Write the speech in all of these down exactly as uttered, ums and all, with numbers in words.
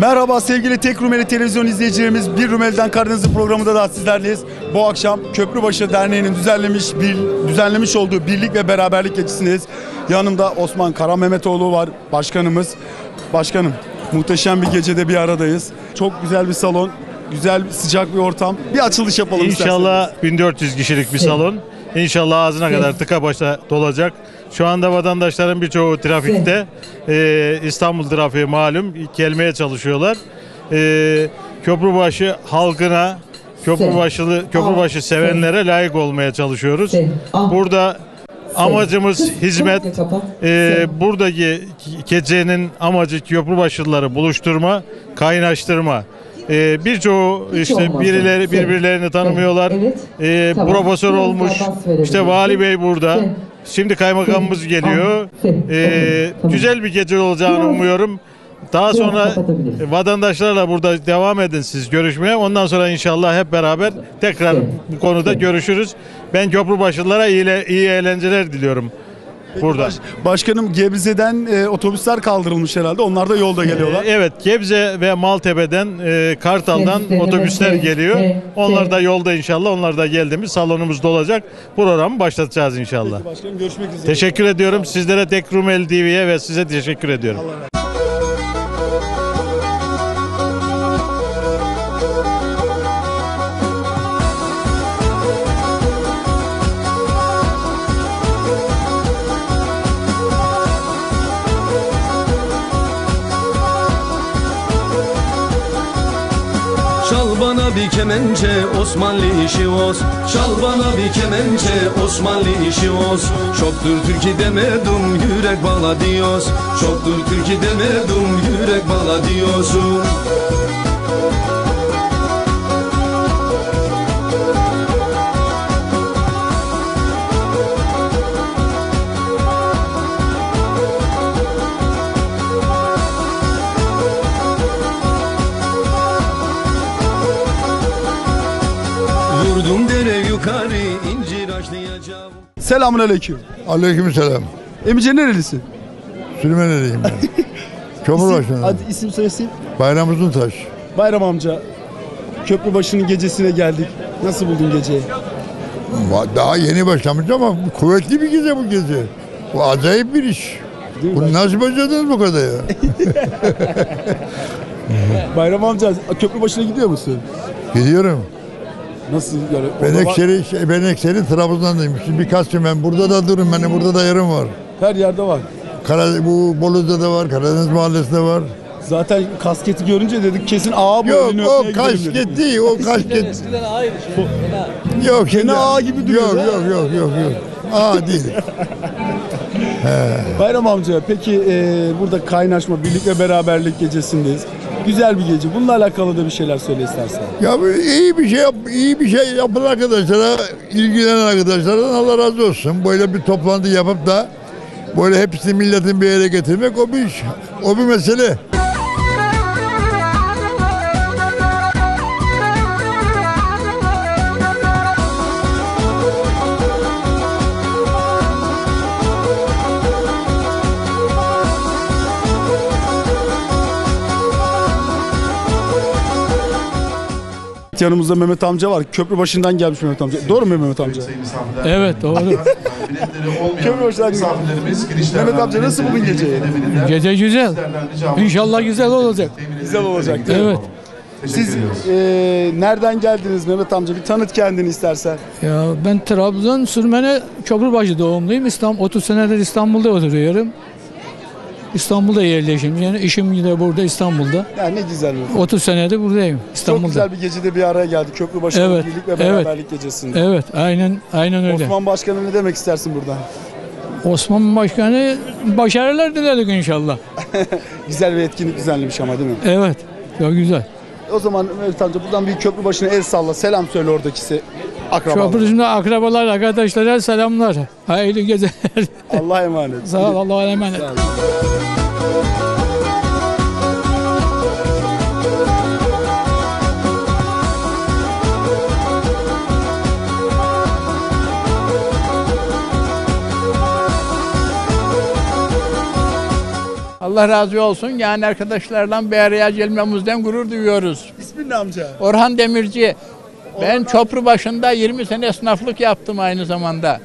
Merhaba sevgili Tek Rumeli Televizyon izleyicilerimiz. Bir Rumeli'den Karadeniz'in programında da sizlerleyiz. Bu akşam Köprübaşı Derneği'nin düzenlemiş bir, düzenlemiş olduğu birlik ve beraberlik gecesindeyiz. Yanımda Osman Karamehmetoğlu var, başkanımız. Başkanım, muhteşem bir gecede bir aradayız. Çok güzel bir salon, güzel sıcak bir ortam. Bir açılış yapalım İnşallah isterseniz. bin dört yüz kişilik bir salon. İnşallah ağzına kadar tıka başa dolacak. Şu anda vatandaşların birçoğu trafikte. Ee, İstanbul trafiği malum, gelmeye çalışıyorlar. Ee, Köprübaşı halkına, Köprübaşılı, Köprübaşı sevenlere layık olmaya çalışıyoruz. Burada amacımız hizmet. Ee, buradaki gecenin amacı Köprübaşılıları buluşturma, kaynaştırma. Ee, birçoğu işte birileri birbirlerini tanımıyorlar. Ee, profesör olmuş, işte vali bey burada. Şimdi kaymakamımız geliyor. Ee, güzel bir gece olacağını umuyorum. Daha sonra vatandaşlarla burada devam edin siz görüşmeye. Ondan sonra inşallah hep beraber tekrar bu konuda görüşürüz. Ben Köprübaşılılara iyi, iyi eğlenceler diliyorum. Burada. Başkanım, Gebze'den e, otobüsler kaldırılmış herhalde. Onlar da yolda geliyorlar. E, evet, Gebze ve Maltepe'den, e, Kartal'dan otobüsler geliyor. Onlar da yolda inşallah. Onlar da geldi mi salonumuz dolacak. Programı başlatacağız inşallah. Peki başkanım, görüşmek üzere. Teşekkür ediyorum. Sizlere, Tek Rumeli T V'ye ve size teşekkür ediyorum. Allah. Bir kemençe Osmanlı işi oz, çal bana bir kemençe Osmanlı işi oz. Çoktur türkü demedim yürek bala diyoruz, çoktur türkü demedim yürek bala diyorsun. Selamun aleyküm. Aleyküm selam. Emice nerelisin? Süleymaneliyim ben. Köprübaşı'nın. Hadi isim soyisim? Bayram Uzuntaş. Bayram amca, Köprübaşı'nın gecesine geldik. Nasıl buldun geceyi? Daha yeni başlamış ama kuvvetli bir gece bu gece. Bu acayip bir iş. Bunu nasıl başladınız bu kadar ya? Bayram amca, Köprübaşı'na gidiyor musun? Gidiyorum. Nasıl yani? Ben ekseri, var... ben ekseri Trabzon'dayım. Şimdi birkaç gün ben burada da durum, benim burada da yerim var. Her yerde var. Karadeniz, bu Bolu'da da var, Karadeniz Mahallesi'nde var. Zaten kasketi görünce dedik kesin ağa boyunu yok, o kasket değil, o kasket. Eskiden ağaydı şimdi. Yok, yine ağa gibi duruyor. Yok, yok, yok, yok, yok. Ağa değil. Bayram amca, peki e, burada kaynaşma, birlik ve beraberlik gecesindeyiz. Güzel bir gece. Bununla alakalı da bir şeyler söyle istersen. Ya iyi bir şey yap, iyi bir şey yapın arkadaşlara, ilgilenen arkadaşlardan Allah razı olsun. Böyle bir toplantı yapıp da böyle hepsini milletin bir yere getirmek o bir o bir mesele. Yanımızda Mehmet amca var. Köprübaşı'ndan gelmiş Mehmet amca. Doğru mu Mehmet amca? Evet, doğru. Köprübaşı'ndan gelmiş. Mehmet amca, nasıl bugün gece? Gece güzel. İnşallah güzel olacak. Güzel olacak. Evet. Siz e, nereden geldiniz Mehmet amca? Bir tanıt kendini istersen. Ya ben Trabzon, Sürmene, Köprübaşı doğumluyum. İstanbul, otuz senedir İstanbul'da oturuyorum. İstanbul'da yerleşim. Yani işim de burada, İstanbul'da. Yani ne güzel oldu. otuz senedir buradayım İstanbul'da. Çok güzel bir gecede bir araya geldik. Köprübaşı evet, birlik ve beraberlik evet, gecesinde. Evet, aynen aynen öyle. Osman Başkanı ne demek istersin buradan? Osman Başkanı başarılar diledik inşallah. Güzel bir etkinlik düzenlemiş ama değil mi? Evet, çok güzel. O zaman Mehmet amca, buradan bir Köprübaşı'na el salla, selam söyle oradaki akrabalar. Köprübaşı'nda akrabalar, arkadaşlara selamlar. Hayırlı geceler. Allah'a emanet. Sağ ol, Allah'a emanet. Allah razı olsun. Yani arkadaşlarla bir araya gelmemizden gurur duyuyoruz. İsmin ne amca? Orhan Demirci. Orhan ben Köprübaşı'nda yirmi sene esnaflık yaptım aynı zamanda.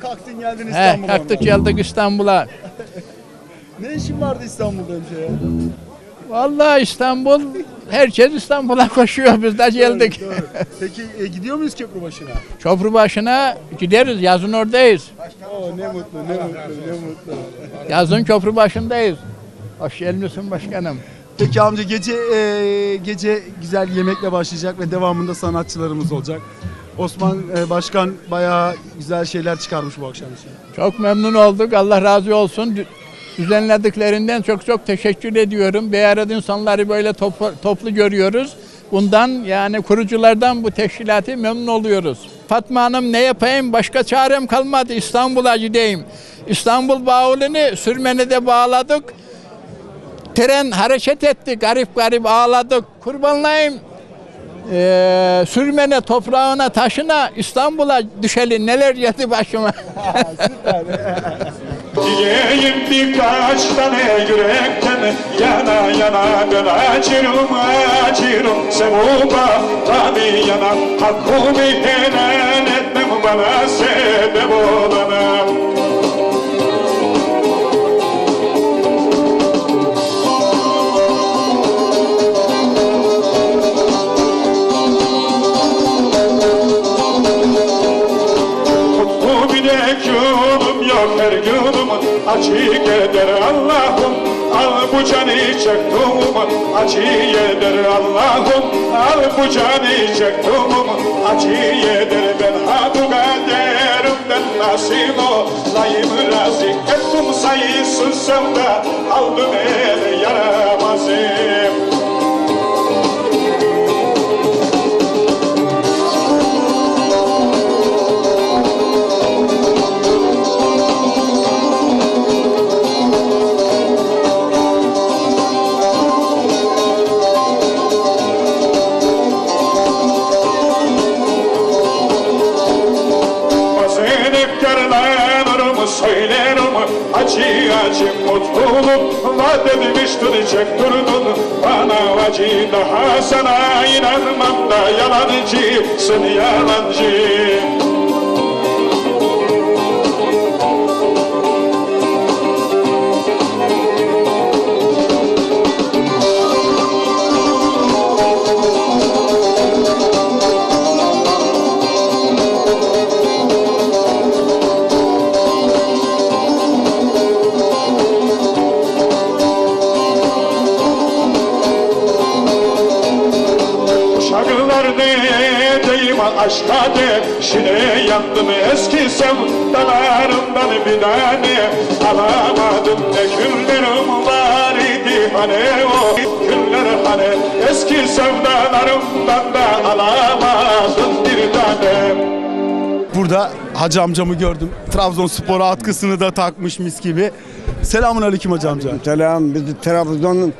Kalktın geldin İstanbul'a. He, kalktık geldik İstanbul'a. Ne işin vardı İstanbul'da önce ya? Vallahi İstanbul, herkes İstanbul'a koşuyor, biz de geldik. Doğru, doğru. Peki e, gidiyor muyuz Köprübaşı'na? Köprübaşı'na gideriz, yazın oradayız. Oo, ne mutlu, ne mutlu, ne mutlu. Yazın Köprübaşı'ndayız. Hoş gelmişsin başkanım. Peki amca, gece e, gece güzel yemekle başlayacak ve devamında sanatçılarımız olacak. Osman e, Başkan bayağı güzel şeyler çıkarmış bu akşam için. Çok memnun olduk, Allah razı olsun. Düzenlediklerinden çok çok teşekkür ediyorum. Beyarad insanları böyle toplu, toplu görüyoruz. Bundan yani kuruculardan bu teşkilatı memnun oluyoruz. Fatma Hanım ne yapayım? Başka çarem kalmadı. İstanbul'a gideyim. İstanbul bavulunu Sürmene'de bağladık. Tren hareket etti. Garip garip ağladık. Kurbanlayayım. Ee, Sürmene toprağına, taşına, İstanbul'a düşeli neler yedi başıma. Süper. Yiyeyim birkaç tane yürekten, yana yana ben acırım acırım sevuba tabi yana, hakkımı helal etmem bana sebep olana. Kutlu bilek yolum yok her yolum, acı keder Allah'ım, al bu canı çektuğum, acı yeder Allah'ım, al bu canı çektuğum, acı yeder ben ha bu kaderimden nasip olayım razı, ettim sayısız sevda, aldım ele yaramazım. Acı acı mutluluk vaat edilmiştir, çektirdin bana acı, daha sana inanmam da yalancısın yalancı. Aşka de şine yandım eski sevdalarımdan bir tane, alamadım ne günlerim var idi hani, o günler hani eski sevdalarımdan da alamadım bir tane. Burada hacı amcamı gördüm, Trabzonspor'a atkısını da takmış mis gibi. Selamun aleyküm hacı amca. Selam, biz Trabzon'un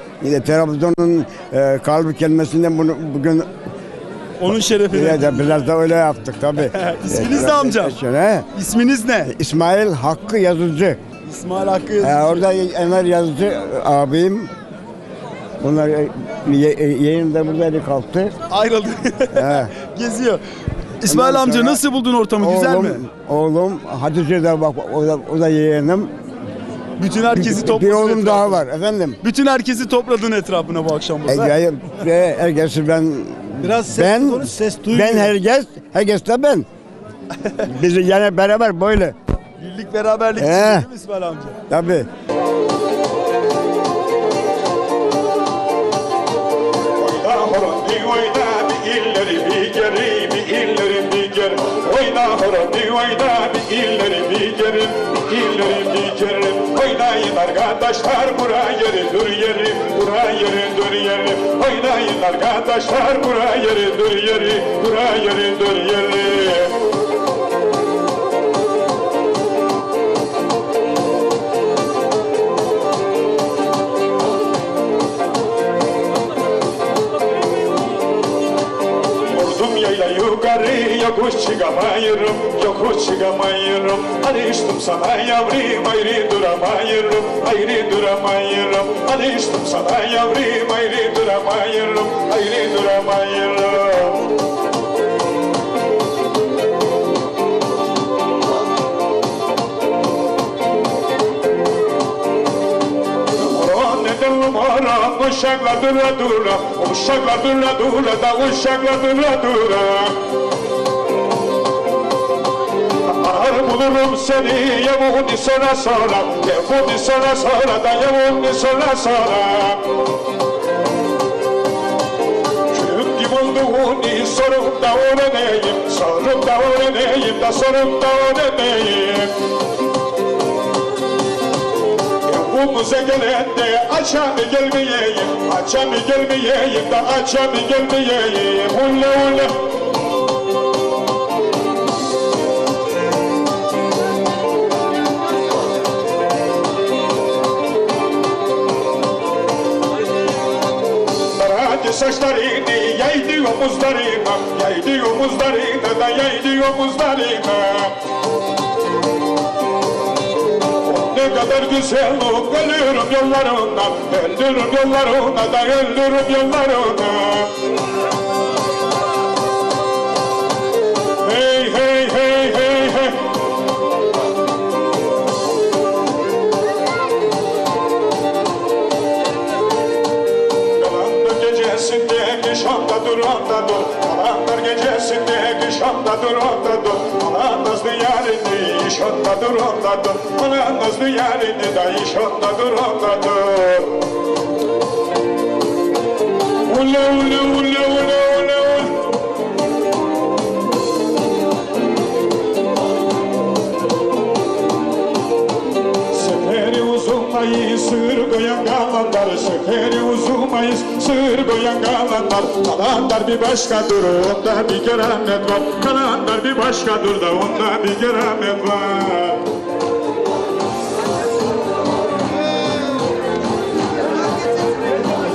Trabzon'un e, kalbi kelimesinden bunu bugün onun şerefine. Biraz, biraz da öyle yaptık tabii. İsminiz ne amcam? He? İsminiz ne? İsmail Hakkı Yazıcı. İsmail Hakkı Yazıcı. Ee, orada Enver Yazıcı abim. Bunlar yeğenim de burada eli kalktı. Ayrıldı. Geziyor. İsmail ondan amca nasıl buldun ortamı? Oğlum, güzel mi? Oğlum Hatice de bak, o da, o da yeğenim. Bütün herkesi topladın. Bir oğlum etrafına. Daha var efendim. Bütün herkesi topladın etrafına bu akşam burada. E, e, herkesi ben... Biraz ses ben, konuş, ses duyuyor. Ben herkes, herkes de ben. Biz yani beraber böyle. Birlik beraberlik için değil mi İsmail amca? Tabii. Oyna horon bir oyna bir illeri bir geri bir illeri bir geri. Oyna horon bir oyna bir illeri bir geri bir illeri bir geri. Oynayın arkadaşlar bura yeri dur yeri bura yeri dur yeri. Oynayın arkadaşlar bura yeri dur yeri bura yeri dur yeri. Ordum yayla yukarı yokuş çık. çıkamayırım, yokuş çıkamayırım. Alıştım sana yavrum, ayrı duramayırım, ayrı duramayırım. Alıştım sana yavrum, ayrı duramayırım, ayrı duramayırım. Oran uşakla dura dura, uşakla dura dura da uşakla dura dura. Ar bulurum seni yavuni sonra sonra, yavuni sonra sonra da yavuni sonra sonra. Küp gibi olduğunu sorup da öğreneyim, sorup da öğreneyim da sorup da öğreneyim. Umuza gelen de açam gelmeyeyim, açam gelmeyeyim da açam gelmeyeyim. Ulla ulla. Sarı saçlarını yaydı omuzlarına, yaydı omuzlarına da yaydı omuzlarına. Ne kadar güzel olup ölürüm yollarından, öldürüm yollarına da öldürüm yollarına. Hey hey hey hey hey. Kalanlar gecesinde kışamda dur onda dur, kalanlar gecesinde kışamda dur onda dur. Anasını yarini iş ondadır ondadır, anasını yarini da iş ondadır ondadır. Ule ule ule ule ule ule. Seferi uzunmayız sır koyan kalanlar, seferi uzunmayız sır koyan kalanlar. Kalanlar bir başkadır, onda bir keramet var. Kalanlar bir başkadır da onda bir keramet var.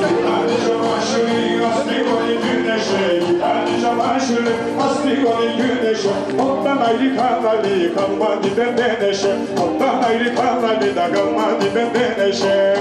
Gitarı çamaşırı, astikoli güneşe, gitarı çamaşırı, astikoli güneşe. Ondan ayrı kanalı kalmadı bende neşe, ondan ayrı kanalı da kalmadı bende neşe.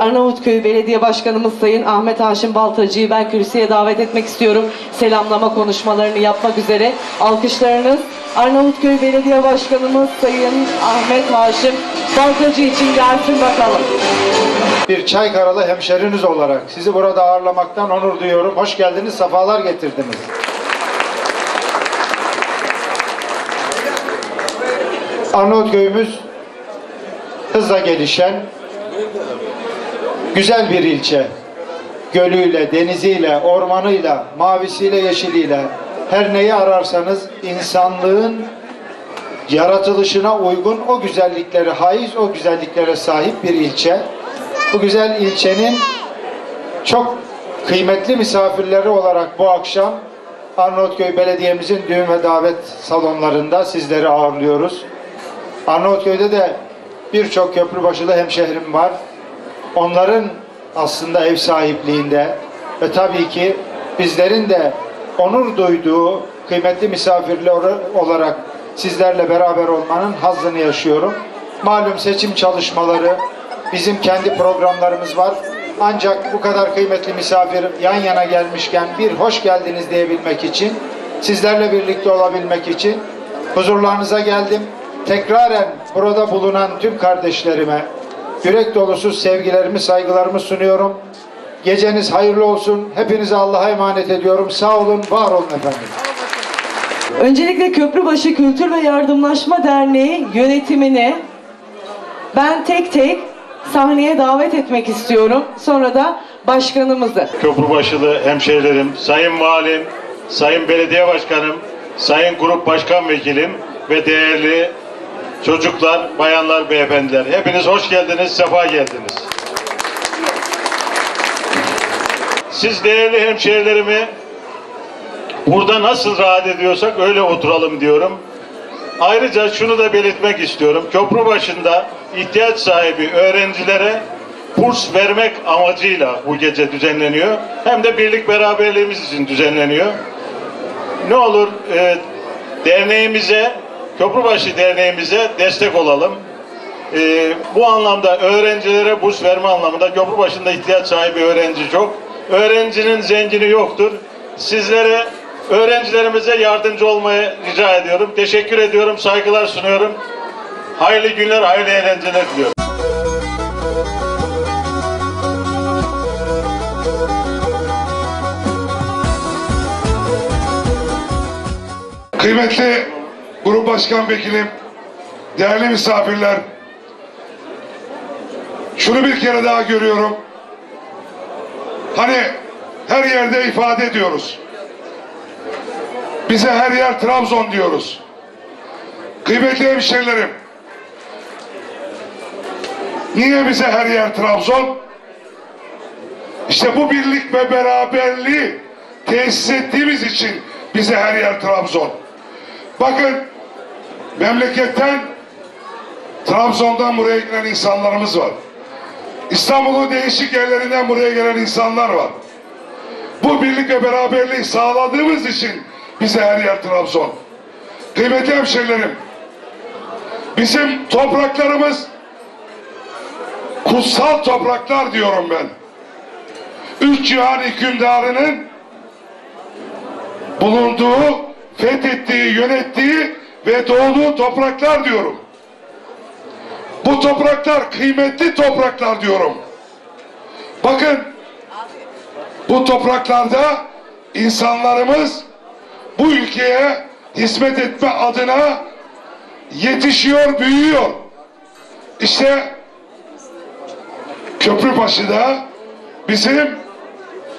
Arnavutköy Belediye Başkanımız Sayın Ahmet Haşim Baltacı'yı ben kürsüye davet etmek istiyorum. Selamlama konuşmalarını yapmak üzere. Alkışlarınız Arnavutköy Belediye Başkanımız Sayın Ahmet Haşim Baltacı için gelsin bakalım. Bir Çaykaralı hemşeriniz olarak sizi burada ağırlamaktan onur duyuyorum. Hoş geldiniz, sefalar getirdiniz. Arnavutköy'ümüz hızla gelişen güzel bir ilçe. Gölüyle, deniziyle, ormanıyla, mavisiyle, yeşiliyle, her neyi ararsanız insanlığın yaratılışına uygun o güzelliklere haiz, o güzelliklere sahip bir ilçe. Bu güzel ilçenin çok kıymetli misafirleri olarak bu akşam Arnavutköy Belediye'mizin düğün ve davet salonlarında sizleri ağırlıyoruz. Arnavutköy'de de birçok köprübaşıda hemşehrim var. Onların aslında ev sahipliğinde ve tabii ki bizlerin de onur duyduğu kıymetli misafirler olarak sizlerle beraber olmanın hazzını yaşıyorum. Malum seçim çalışmaları, bizim kendi programlarımız var. Ancak bu kadar kıymetli misafir yan yana gelmişken bir hoş geldiniz diyebilmek için, sizlerle birlikte olabilmek için huzurlarınıza geldim. Tekraren burada bulunan tüm kardeşlerime yürek dolusu sevgilerimi, saygılarımı sunuyorum. Geceniz hayırlı olsun. Hepinize Allah'a emanet ediyorum. Sağ olun, var olun efendim. Öncelikle Köprübaşı Kültür ve Yardımlaşma Derneği yönetimine ben tek tek sahneye davet etmek istiyorum. Sonra da başkanımızı. Köprübaşılı hemşehrilerim, sayın valim, sayın belediye başkanım, sayın grup başkan vekilim ve değerli çocuklar, bayanlar, beyefendiler. Hepiniz hoş geldiniz, sefa geldiniz. Siz değerli hemşehrilerimi burada nasıl rahat ediyorsak öyle oturalım diyorum. Ayrıca şunu da belirtmek istiyorum. Köprübaşı'nda ihtiyaç sahibi öğrencilere burs vermek amacıyla bu gece düzenleniyor. Hem de birlik beraberliğimiz için düzenleniyor. Ne olur e, derneğimize, Köprübaşı Derneğimize destek olalım. E, bu anlamda öğrencilere burs verme anlamında Köprübaşı'nda ihtiyaç sahibi öğrenci çok. Öğrencinin zengini yoktur. Sizlere, öğrencilerimize yardımcı olmayı rica ediyorum. Teşekkür ediyorum, saygılar sunuyorum. Hayırlı günler, hayırlı eğlenceler diliyorum. Kıymetli Grup Başkan Vekilim, değerli misafirler, şunu bir kere daha görüyorum. Hani her yerde ifade ediyoruz. Bize her yer Trabzon diyoruz. Kıymetli hemşehrilerim, niye bize her yer Trabzon? İşte bu birlik ve beraberliği tesis ettiğimiz için bize her yer Trabzon. Bakın, memleketten, Trabzon'dan buraya gelen insanlarımız var. İstanbul'un değişik yerlerinden buraya gelen insanlar var. Bu birlik ve beraberliği sağladığımız için bize her yer Trabzon. Kıymetli hemşehrilerim, bizim topraklarımız kutsal topraklar diyorum ben. Üç cihan hükümdarının bulunduğu, fethettiği, yönettiği ve doğduğu topraklar diyorum. Bu topraklar kıymetli topraklar diyorum. Bakın, bu topraklarda insanlarımız bu ülkeye hizmet etme adına yetişiyor, büyüyor. İşte Köprübaşı'da bizim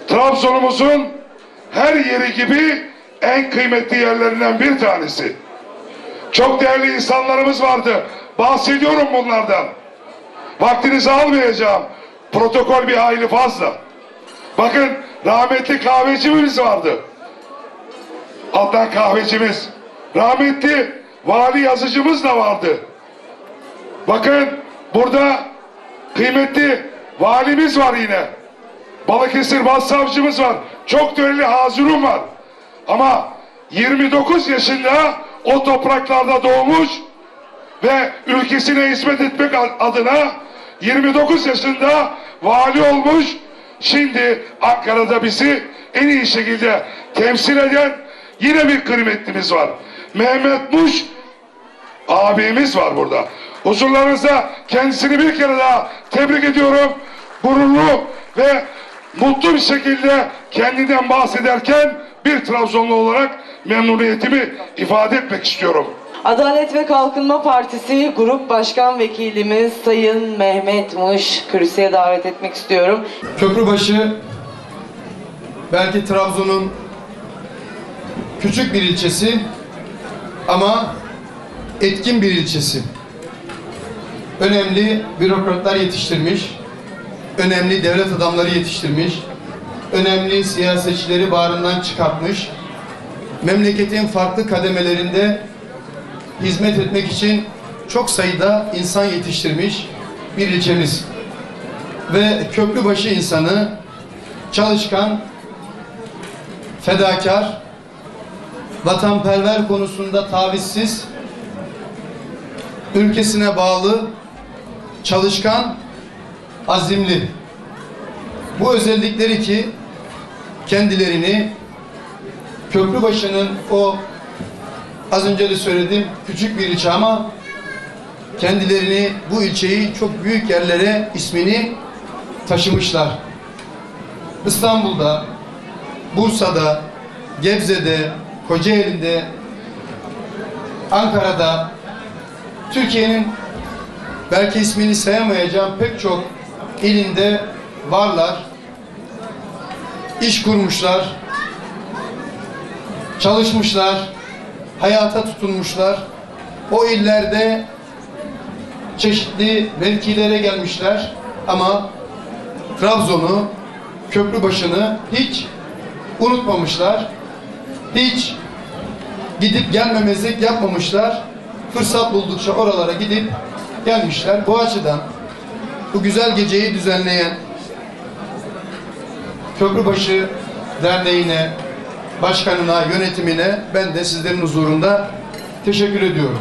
Trabzon'umuzun her yeri gibi en kıymetli yerlerinden bir tanesi. Çok değerli insanlarımız vardı. Bahsediyorum bunlardan. Vaktinizi almayacağım. Protokol bir hayli fazla. Bakın, rahmetli kahvecimiz vardı. Adnan Kahvecimiz. Rahmetli vali yazıcımız da vardı. Bakın, burada kıymetli valimiz var yine. Balıkesir Başsavcımız var. Çok değerli hazurum var. Ama yirmi dokuz yaşında o topraklarda doğmuş ve ülkesine hizmet etmek adına yirmi dokuz yaşında vali olmuş. Şimdi Ankara'da bizi en iyi şekilde temsil eden yine bir kıymetlimiz var. Mehmet Muş abimiz var burada. Huzurlarınızda kendisini bir kere daha tebrik ediyorum. Gururlu ve mutlu bir şekilde kendinden bahsederken bir Trabzonlu olarak memnuniyetimi ifade etmek istiyorum. Adalet ve Kalkınma Partisi Grup Başkan Vekilimiz Sayın Mehmet Muş kürsüye davet etmek istiyorum. Köprübaşı belki Trabzon'un küçük bir ilçesi ama etkin bir ilçesi. Önemli bürokratlar yetiştirmiş, önemli devlet adamları yetiştirmiş, önemli siyasetçileri bağrından çıkartmış, memleketin farklı kademelerinde hizmet etmek için çok sayıda insan yetiştirmiş bir ilçemiz. Ve Köprübaşı insanı çalışkan, fedakar, vatanperver konusunda tavizsiz, ülkesine bağlı, çalışkan, azimli. Bu özellikleri ki kendilerini Köprübaşı'nın o az önce de söyledim küçük bir ilçe ama kendilerini bu ilçeyi çok büyük yerlere ismini taşımışlar. İstanbul'da, Bursa'da, Gebze'de, Kocaeli'nde, Ankara'da, Türkiye'nin belki ismini sayamayacağım pek çok ilinde varlar, iş kurmuşlar, çalışmışlar, hayata tutunmuşlar. O illerde çeşitli mevkilere gelmişler ama Trabzon'u, Köprübaşı'nı hiç unutmamışlar. Hiç gidip gelmemezlik yapmamışlar. Fırsat buldukça oralara gidip gelmişler. Bu açıdan bu güzel geceyi düzenleyen Köprübaşı Derneği'ne, başkanına, yönetimine ben de sizlerin huzurunda teşekkür ediyorum.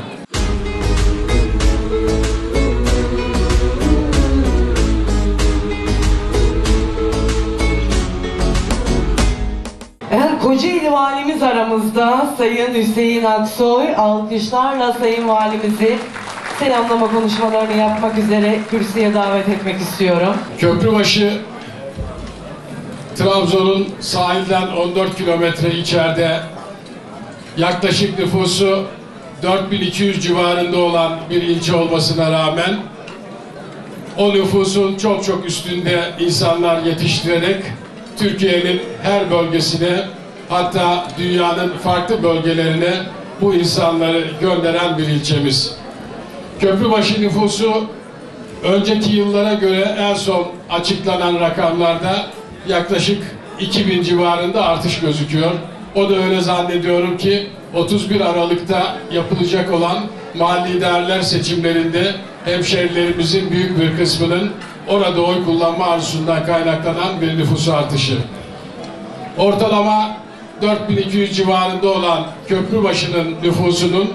Evet, Kocaeli valimiz aramızda, Sayın Hüseyin Aksoy, alkışlarla Sayın Valimizi selamlama konuşmalarını yapmak üzere kürsüye davet etmek istiyorum. Köprübaşı Trabzon'un sahilden on dört kilometre içeride yaklaşık nüfusu dört bin iki yüz civarında olan bir ilçe olmasına rağmen o nüfusun çok çok üstünde insanlar yetiştirerek Türkiye'nin her bölgesine, hatta dünyanın farklı bölgelerine bu insanları gönderen bir ilçemiz. Köprübaşı nüfusu önceki yıllara göre en son açıklanan rakamlarda yaklaşık iki bin civarında artış gözüküyor. O da öyle zannediyorum ki otuz bir Aralık'ta yapılacak olan mahalli liderler seçimlerinde hemşehrilerimizin büyük bir kısmının orada oy kullanma arzusundan kaynaklanan bir nüfus artışı. Ortalama dört bin iki yüz civarında olan Köprübaşı'nın nüfusunun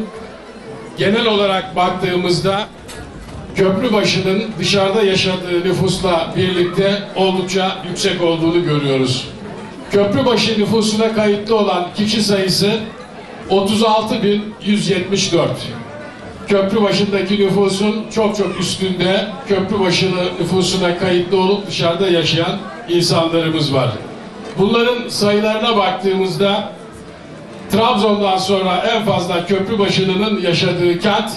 genel olarak baktığımızda Köprübaşı'nın dışarıda yaşadığı nüfusla birlikte oldukça yüksek olduğunu görüyoruz. Köprübaşı nüfusuna kayıtlı olan kişi sayısı otuz altı bin yüz yetmiş dört. Köprübaşı'ndaki nüfusun çok çok üstünde Köprübaşı'nın nüfusuna kayıtlı olup dışarıda yaşayan insanlarımız var. Bunların sayılarına baktığımızda Trabzon'dan sonra en fazla Köprübaşı'nın yaşadığı kent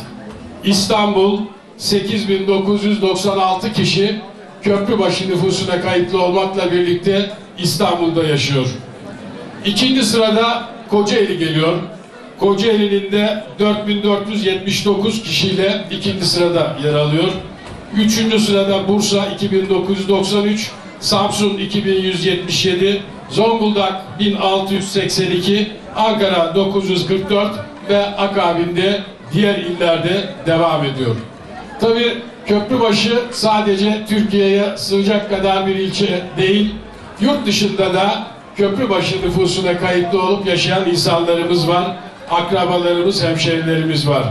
İstanbul, sekiz bin dokuz yüz doksan altı kişi Köprübaşı nüfusuna kayıtlı olmakla birlikte İstanbul'da yaşıyor. İkinci sırada Kocaeli geliyor. Kocaeli'nin de dört bin dört yüz yetmiş dokuz kişiyle ikinci sırada yer alıyor. Üçüncü sırada Bursa iki bin dokuz yüz doksan üç, Samsun iki bin yüz yetmiş yedi, Zonguldak bin altı yüz seksen iki, Ankara dokuz yüz kırk dört ve akabinde diğer illerde devam ediyor. Tabii Köprübaşı sadece Türkiye'ye sığacak kadar bir ilçe değil, yurt dışında da Köprübaşı nüfusuna kayıtlı olup yaşayan insanlarımız var, akrabalarımız, hemşehrilerimiz var.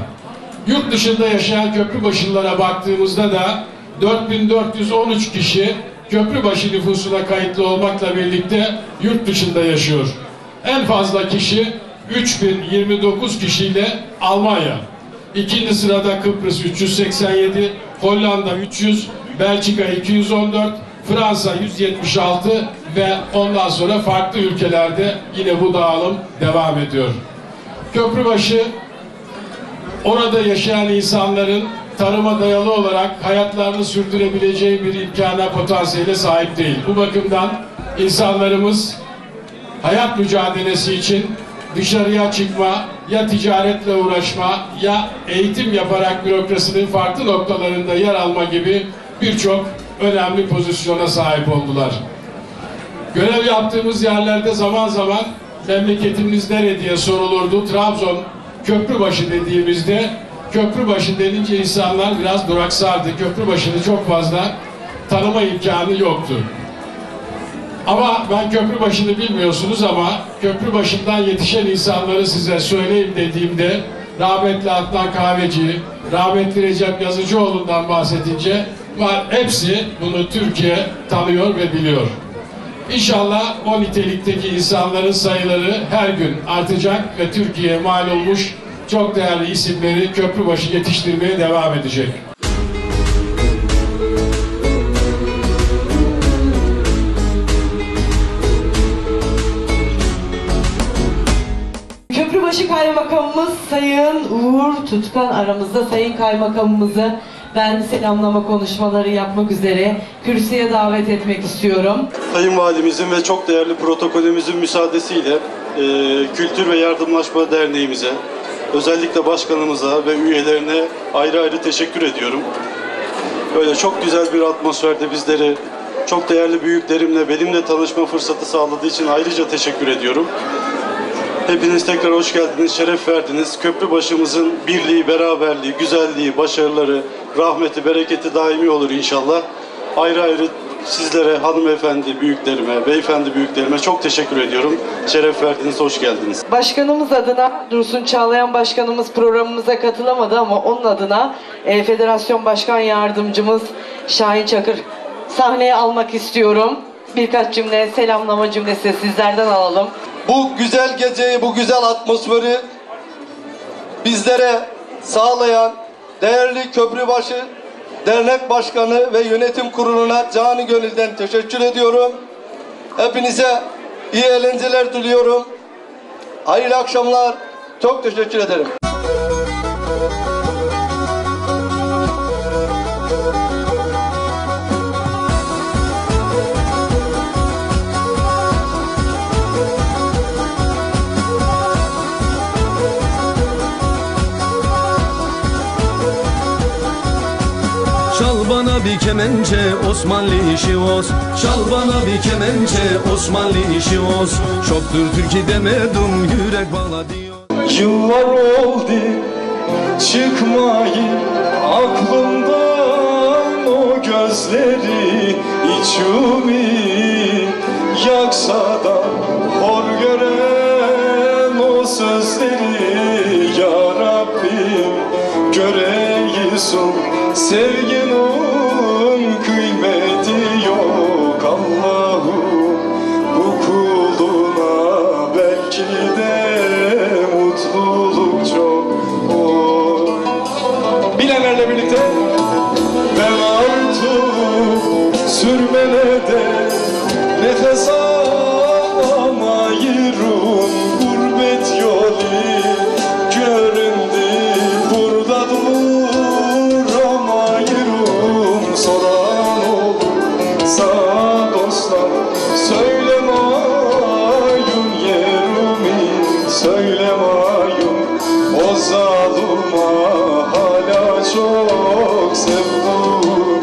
Yurt dışında yaşayan Köprübaşılara baktığımızda da dört bin dört yüz on üç kişi Köprübaşı nüfusuna kayıtlı olmakla birlikte yurt dışında yaşıyor. En fazla kişi üç bin yirmi dokuz kişiyle Almanya. İkinci sırada Kıbrıs üç yüz seksen yedi, Hollanda üç yüz, Belçika iki yüz on dört, Fransa yüz yetmiş altı ve ondan sonra farklı ülkelerde yine bu dağılım devam ediyor. Köprübaşı orada yaşayan insanların tarıma dayalı olarak hayatlarını sürdürebileceği bir imkana, potansiyele sahip değil. Bu bakımdan insanlarımız hayat mücadelesi için dışarıya çıkma, ya ticaretle uğraşma, ya eğitim yaparak bürokrasinin farklı noktalarında yer alma gibi birçok önemli pozisyona sahip oldular. Görev yaptığımız yerlerde zaman zaman memleketimiz nerede diye sorulurdu. Trabzon Köprübaşı dediğimizde, Köprübaşı denince insanlar biraz duraksardı. Köprübaşı'nı çok fazla tanıma imkanı yoktu. Ama ben Köprübaşı'nı bilmiyorsunuz ama Köprübaşı'ndan yetişen insanları size söyleyeyim dediğimde, rahmetli Adnan Kahveci, rahmetli Recep Yazıcıoğlu'ndan bahsedince var, hepsi bunu Türkiye tanıyor ve biliyor. İnşallah o nitelikteki insanların sayıları her gün artacak ve Türkiye'ye mal olmuş çok değerli isimleri Köprübaşı yetiştirmeye devam edecek. Köprübaşı Kaymakamımız Sayın Uğur Tutkan aramızda. Sayın Kaymakamımızı ben selamlama konuşmaları yapmak üzere kürsüye davet etmek istiyorum. Sayın Valimizin ve çok değerli protokolümüzün müsaadesiyle e, Kültür ve Yardımlaşma Derneğimize, özellikle başkanımıza ve üyelerine ayrı ayrı teşekkür ediyorum. Böyle çok güzel bir atmosferde bizleri, çok değerli büyüklerimle, benimle tanışma fırsatı sağladığı için ayrıca teşekkür ediyorum. Hepiniz tekrar hoş geldiniz, şeref verdiniz. Köprübaşımızın birliği, beraberliği, güzelliği, başarıları, rahmeti, bereketi daimi olur inşallah. Ayrı ayrı sizlere, hanımefendi büyüklerime, beyefendi büyüklerime çok teşekkür ediyorum. Şeref verdiniz, hoş geldiniz. Başkanımız adına, Dursun Çağlayan başkanımız programımıza katılamadı ama onun adına e, Federasyon Başkan Yardımcımız Şahin Çakır sahneye almak istiyorum. Birkaç cümle, selamlama cümlesi sizlerden alalım. Bu güzel geceyi, bu güzel atmosferi bizlere sağlayan değerli Köprübaşı Dernek Başkanı ve Yönetim Kurulu'na canı gönülden teşekkür ediyorum. Hepinize iyi eğlenceler diliyorum. Hayırlı akşamlar. Çok teşekkür ederim. Bir kemençe Osmanlı işi oz, çal bana bir kemençe Osmanlı işi oz. Çoktur Türk'ü demedim, yürek bana diyor. Yıllar oldu çıkmayı aklımdan o gözleri, içimi yaksa da hor gören o sözleri. Ya Rabbim göreysin sevgin o. Kıymeti yok Allah'ım bu kuluna, belki de mutluluk çok olur. Bilenlerle birlikte ben artık sürmelede nefes alamayırım, gurbet yolu göründü burada duramayırım, sonra sağ dostlar söyleme ayun yerimi, söyleme ayun o zalıma, hala çok sevdum.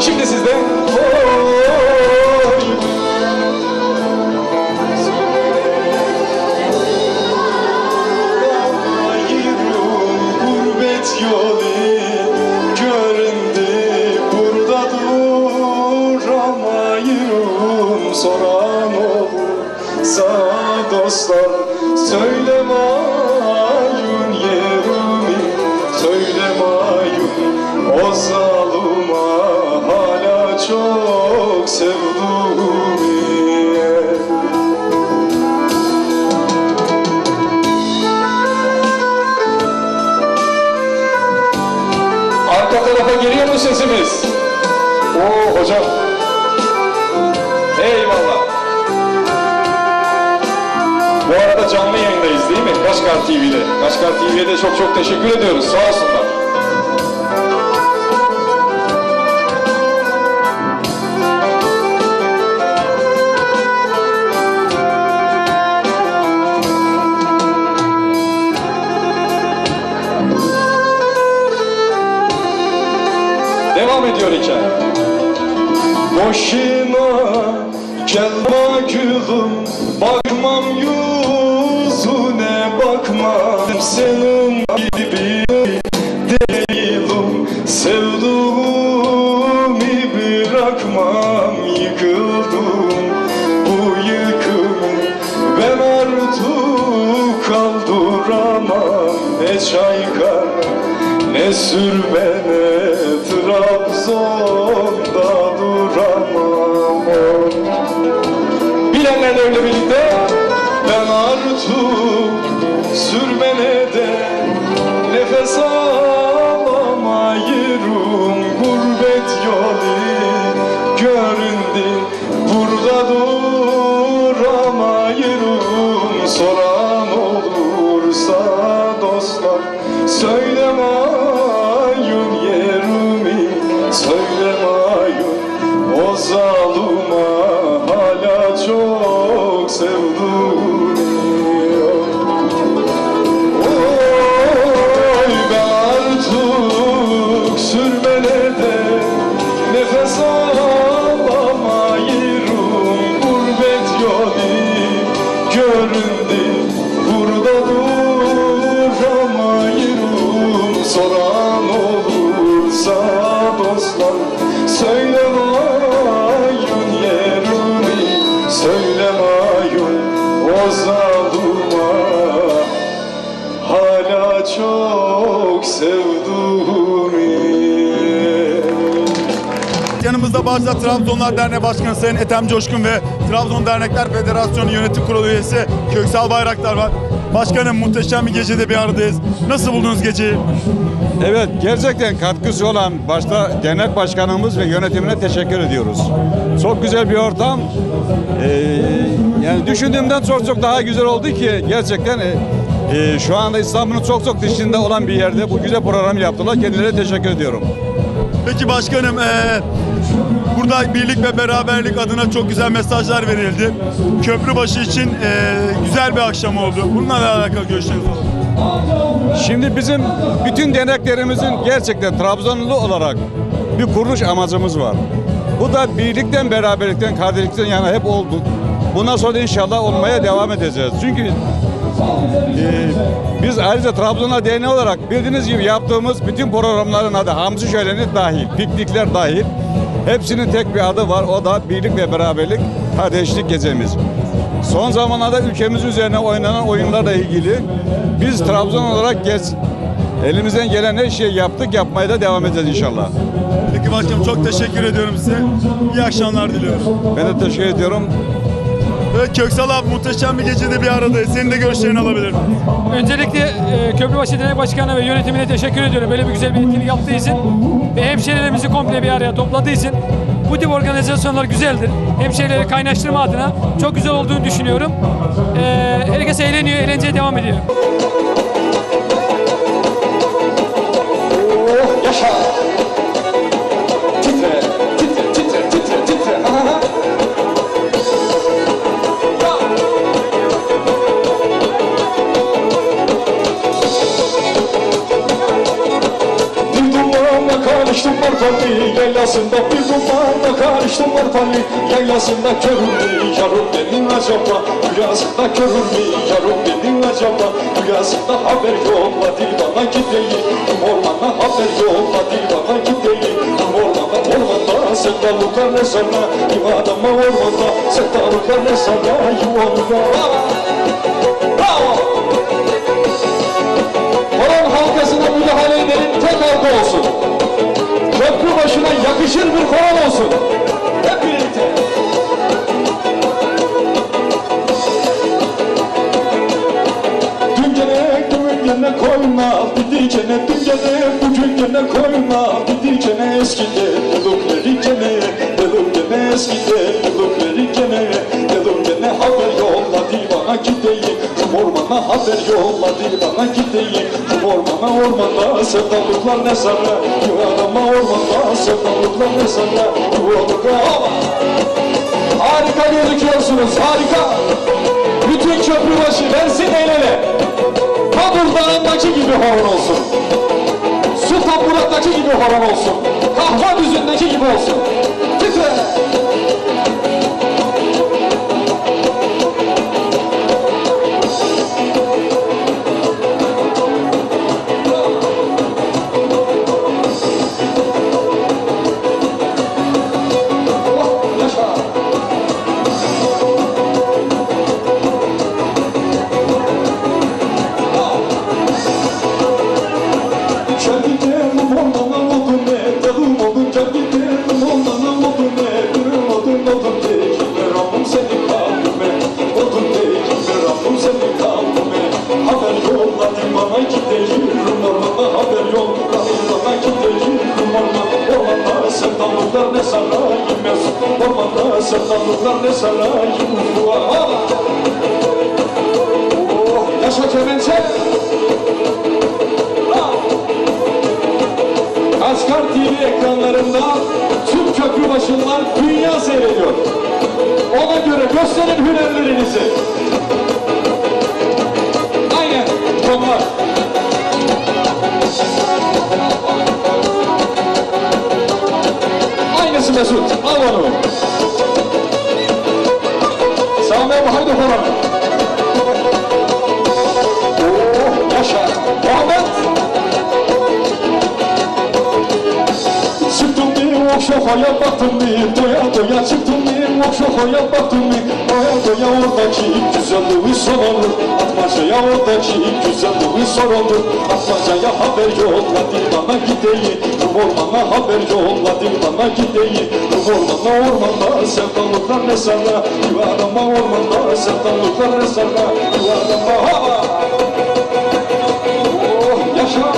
Şimdi sizde dostlar söyleme ayun yerimi, söyleme ayun o zalıma, hala çok sevduğumi. Arka tarafa geliyor mu sesimiz? Oo hocam. Eyvallah. Bu arada da canlı yayındayız değil mi? Başkent T V'de. Başkent T V'ye de çok çok teşekkür ediyoruz. Sağ olsunlar. Devam ediyor hikaye. Boşuna gelme gülüm, bakmam yüzüne, bakmam senin gibi değilim, sevduğumu bırakmam, yıkıldım bu yıkımı ben artık kaldıramam, ne çaykar ne sürmene. Trabzon'da duramam. Bilenlerle birlikte ben artık sürmenede nefes alamayırım, gurbet yolu göründü, burada duramayırım, soran olursa dostlar söyleme. Zaluma hala çok sevdum diyor. Oy ben artık sürmelerde nefes alamayırım, gurbet yolu göründü, burada duramayırım, soran olursa dostlar söyleme. Zaluma hala çok sevduğum. Yanımızda başta Trabzonlar Derneği Başkanı Sayın Ethem Coşkun ve Trabzon Dernekler Federasyonu Yönetim Kurulu üyesi Köksal Bayraktar var. Başkanım, muhteşem bir gecede bir aradayız. Nasıl buldunuz geceyi? Evet, gerçekten katkısı olan başta dernek başkanımız ve yönetimine teşekkür ediyoruz. Çok güzel bir ortam. Ee, yani düşündüğümden çok çok daha güzel oldu ki gerçekten e, şu anda İstanbul'un çok çok dışında olan bir yerde bu güzel programı yaptılar. Kendilerine teşekkür ediyorum. Peki başkanım, ee, burada birlik ve beraberlik adına çok güzel mesajlar verildi. Köprübaşı için ee, güzel bir akşam oldu. Bununla alakalı görüşleriniz oldu. Şimdi bizim bütün derneklerimizin gerçekten Trabzonlu olarak bir kuruluş amacımız var. Bu da birlikten, beraberlikten, kardeşlikten yana hep olduk. Bundan sonra da inşallah olmaya devam edeceğiz. Çünkü e, biz ayrıca Trabzonlar Derneği olarak bildiğiniz gibi yaptığımız bütün programların adı Hamsi Şöleni dahil, piknikler dahil. Hepsinin tek bir adı var. O da birlik ve beraberlik, kardeşlik gecemiz. Son zamanlarda ülkemiz üzerine oynanan oyunlarla ilgili biz Trabzon olarak gez, elimizden gelen her şeyi yaptık, yapmaya da devam edeceğiz inşallah. Peki başkanım, çok teşekkür ediyorum size. İyi akşamlar diliyorum. Ben de teşekkür ediyorum. Evet Köksal abi, muhteşem bir gecede bir aradayız. Senin de görüşlerini alabilirim. Öncelikle e, Köprübaşı Dernek Başkanı ve yönetimine teşekkür ediyorum. Böyle bir güzel bir etkinlik yaptığı için ve hemşehrilerimizi komple bir araya topladığı için. Bu tip organizasyonlar güzeldir. Hemşehrileri kaynaştırma adına çok güzel olduğunu düşünüyorum. Ee, herkes eğleniyor, eğlenceye devam ediyor. Oh, yaşa! Titre, titre, titre, titre, titre. Aha. Karıştım ortalığı yaylasında, bir dumanla karıştım ortalığı yaylasında, körüm mü yarım dedin acaba, rüyasında körüm mü yarım dedin acaba, rüyasında haber yolladı bana gideyim, ormana haber yolladı bana gideyim, ormana ormanda sevdalıklar ne sana, yuvadama ormanda sevdalıklar ne sana, yuvalıma. Bravo! Horon halkasına müdahale edelim, tek halka olsun. Köprü başına yakışır bir kovan olsun. Hep birlikte. Dün gene, dün gene koyma, dedi gene, dün gene, bugün gene koyma, dedi gene, eskide, deduk dedi gene, deduk gene, eskide, deduk dedi gene, deduk gene, haber yolladı bana gideyim. bana haber yolladı bana gidelim. Ormana ormana sevdalıklar ne sana, yuvarlama ormana sevdalıklar ne sana. Harika gözüküyorsunuz, harika. Bütün Köprübaşı versin el ele. Kabur Dağı'ndaki gibi horon olsun. Sultan Murat'taki gibi horon olsun. Kahvadüzü'ndeki gibi olsun. Tıkı. Sevdalıklar ne sana kim bu ama? Oh, yaşa kemençe! Asgar T V ekranlarında tüm Köprübaşılar dünya seyrediyor. Ona göre gösterin hünerlerinizi. Aynen, onlar. Aynısı Mesut, al onu. Haydi horon. Oh, yaşa. Ahmet. Çıktım bir okşafaya baktım bir doya doya. Çıktım bir okşafaya baktım bir doya doya. Oradaki güzelliği sorulur. Atmacaya oradaki güzelliği sorulur. Atmacaya haber yolladı bana gideyim. Ormana haber yolladı bana gideyim. Ormana ormana sevdalıklar ne sana. Yuvarlama ormana sevdalıklar ne sana. Yuvarlama hava. Oh yaşa.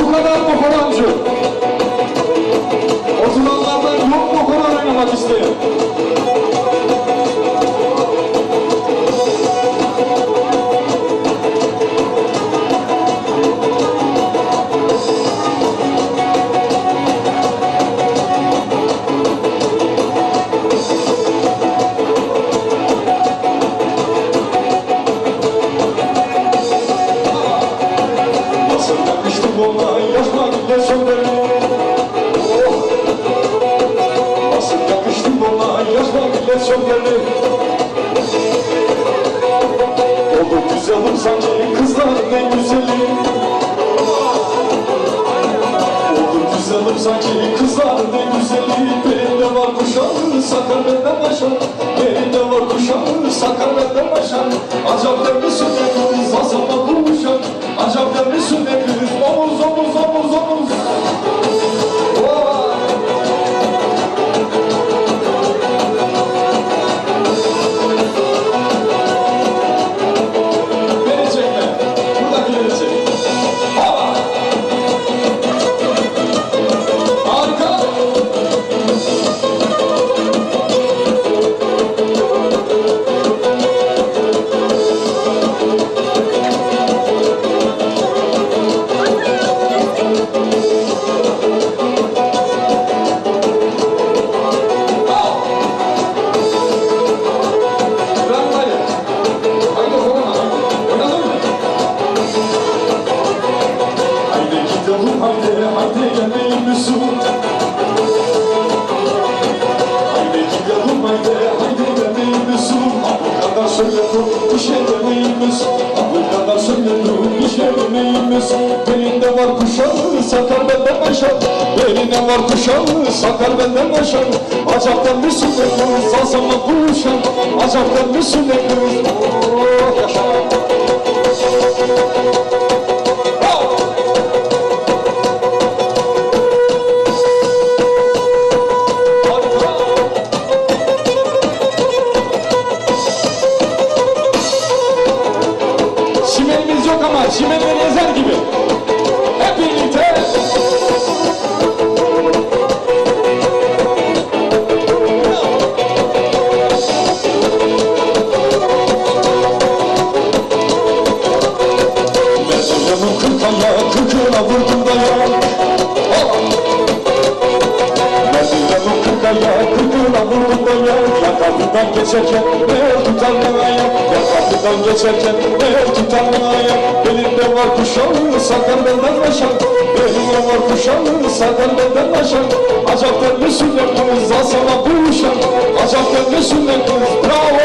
Bu kadar mı horancı? Oturanlardan yok mu horan oynamak isteyen? bana, kırkına vurdum bana. Ya kapıdan geçerken el tutar bana ya. Ya kapıdan geçerken el tutar bana ya. Elimde var kuşağı, sakar benden aşağı. Elimde var kuşağı, sakar benden aşağı. Acapten müsünler kız, al sana bu uşak. Acapten müsünler kız, bravo.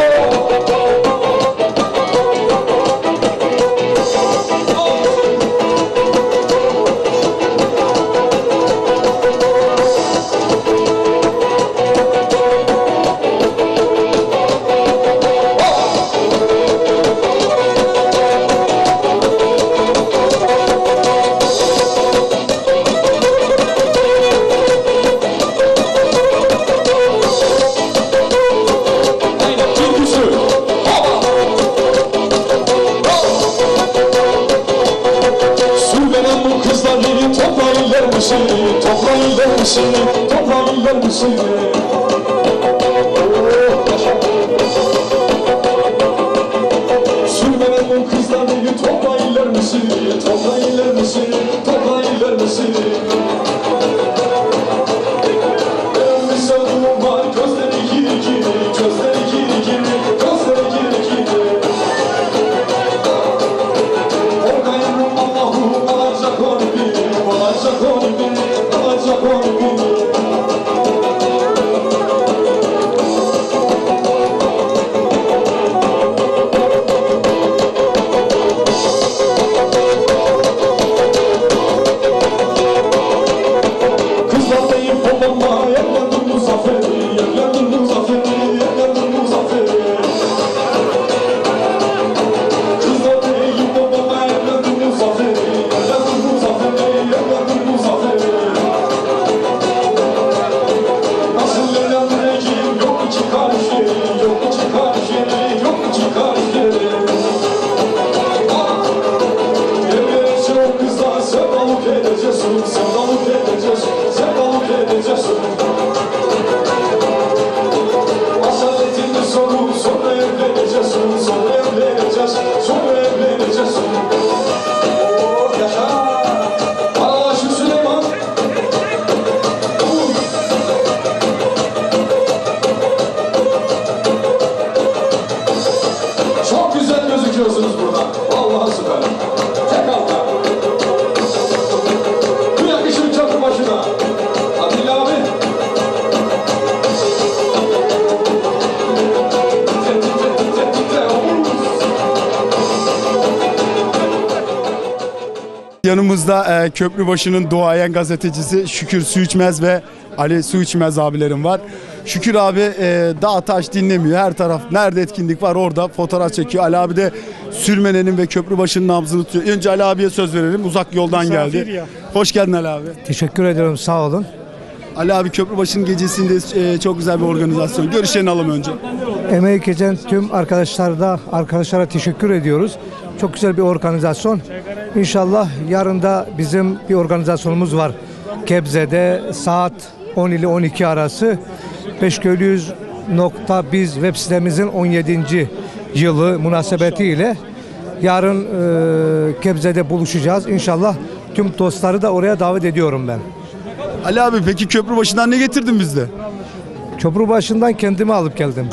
Yanımızda e, Köprübaşı'nın duayen gazetecisi Şükür Su İçmez ve Ali Su İçmez abilerim var. Şükür abi e, dağ taş dinlemiyor. Her taraf nerede etkinlik var orada fotoğraf çekiyor. Ali abi de Sürmene'nin ve Köprübaşı'nın nabzını tutuyor. Önce Ali abiye söz verelim. Uzak yoldan misafir geldi. Ya. Hoş geldin Ali abi. Teşekkür ederim, sağ olun. Ali abi Köprübaşı'nın gecesinde e, çok güzel bir organizasyon. Görüşlerini alalım önce. Emeği geçen tüm arkadaşlarda arkadaşlara teşekkür ediyoruz. Çok güzel bir organizasyon. İnşallah yarın da bizim bir organizasyonumuz var. Gebze'de saat on ile on iki arası beşköylüyüz nokta biz web sitemizin on yedinci yılı münasebetiyle yarın e, Gebze'de buluşacağız. İnşallah tüm dostları da oraya davet ediyorum ben. Ali abi peki Köprübaşı'ndan ne getirdin bizde? Köprübaşı'ndan kendimi alıp geldim.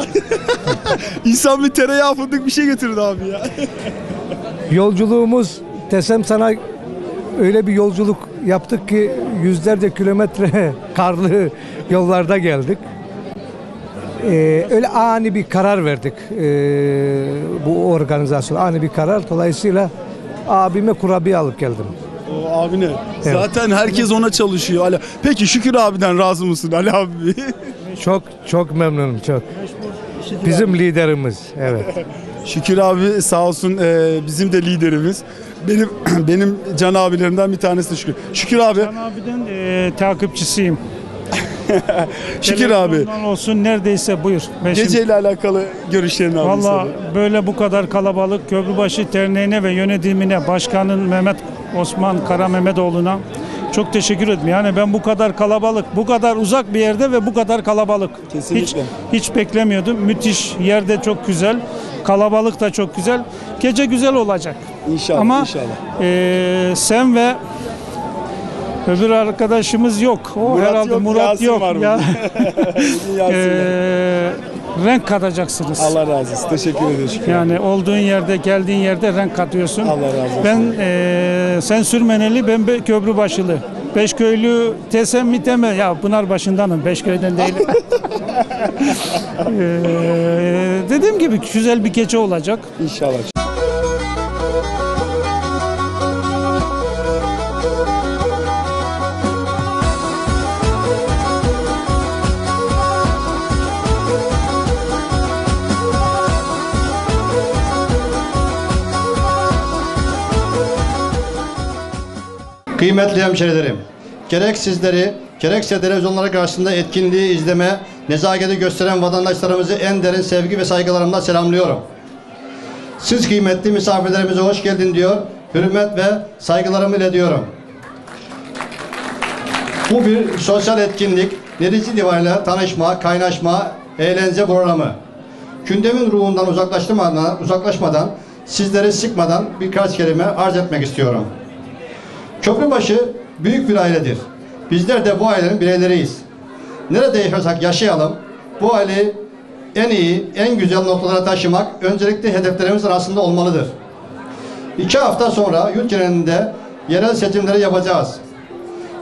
İnsan bir tereyağı fındık bir şey getirdi abi ya. Yolculuğumuz desem sana öyle bir yolculuk yaptık ki yüzlerce kilometre karlı yollarda geldik. Ee, öyle ani bir karar verdik ee, bu organizasyon. Ani bir karar. Dolayısıyla abime kurabiye alıp geldim. O abine. Evet. Zaten herkes ona çalışıyor. Ali. Peki Şükür abiden razı mısın Ali abi? Çok çok memnunum. Çok. Bizim liderimiz. Evet. Şükür abi sağ olsun e, bizim de liderimiz. Benim benim can abilerimden bir tanesi de Şükür. Şükür abi. Can abiden e, takipçisiyim. Şükür abi. Olsun neredeyse buyur. Ben geceyle şimdi, alakalı görüşlerini aldım. Valla böyle bu kadar kalabalık Köprübaşı Derneği'ne ve yönetimine, başkanın Mehmet Osman Karamehmetoğlu'na çok teşekkür ederim. Yani ben bu kadar kalabalık, bu kadar uzak bir yerde ve bu kadar kalabalık. Kesinlikle. Hiç, hiç beklemiyordum. Müthiş. Yerde çok güzel. Kalabalık da çok güzel. Gece güzel olacak. İnşallah. Ama inşallah. E, sen ve Öbür arkadaşımız yok. O Murat herhalde yok, Murat Yasin yok. Var ya. ee, renk katacaksınız. Allah razı olsun. Teşekkür ederim. Yani olduğun yerde, geldiğin yerde renk katıyorsun. Allah razı olsun. Ben e, sen Sürmeneli, ben be, Köprübaşılı. Beşköylü desem mi deme. Ya Pınarbaşı'ndanım. Beşköy'den değilim. ee, dediğim gibi güzel bir gece olacak. İnşallah. Kıymetli hemşerilerim, gerek sizleri, gerekse televizyonlara karşısında etkinliği izleme, nezaketi gösteren vatandaşlarımızı en derin sevgi ve saygılarımla selamlıyorum. Siz kıymetli misafirlerimize hoş geldin diyor, hürmet ve saygılarımı iletiyorum. Bu bir sosyal etkinlik, netice itibariyle tanışma, kaynaşma, eğlence programı. Gündemin ruhundan uzaklaşmadan, uzaklaşmadan, sizleri sıkmadan birkaç kelime arz etmek istiyorum. Köprübaşı büyük bir ailedir. Bizler de bu ailenin bireyleriyiz. Nerede yaşarsak yaşayalım, bu aileyi en iyi, en güzel noktalara taşımak öncelikli hedeflerimiz arasında olmalıdır. İki hafta sonra yurt genelinde yerel seçimleri yapacağız.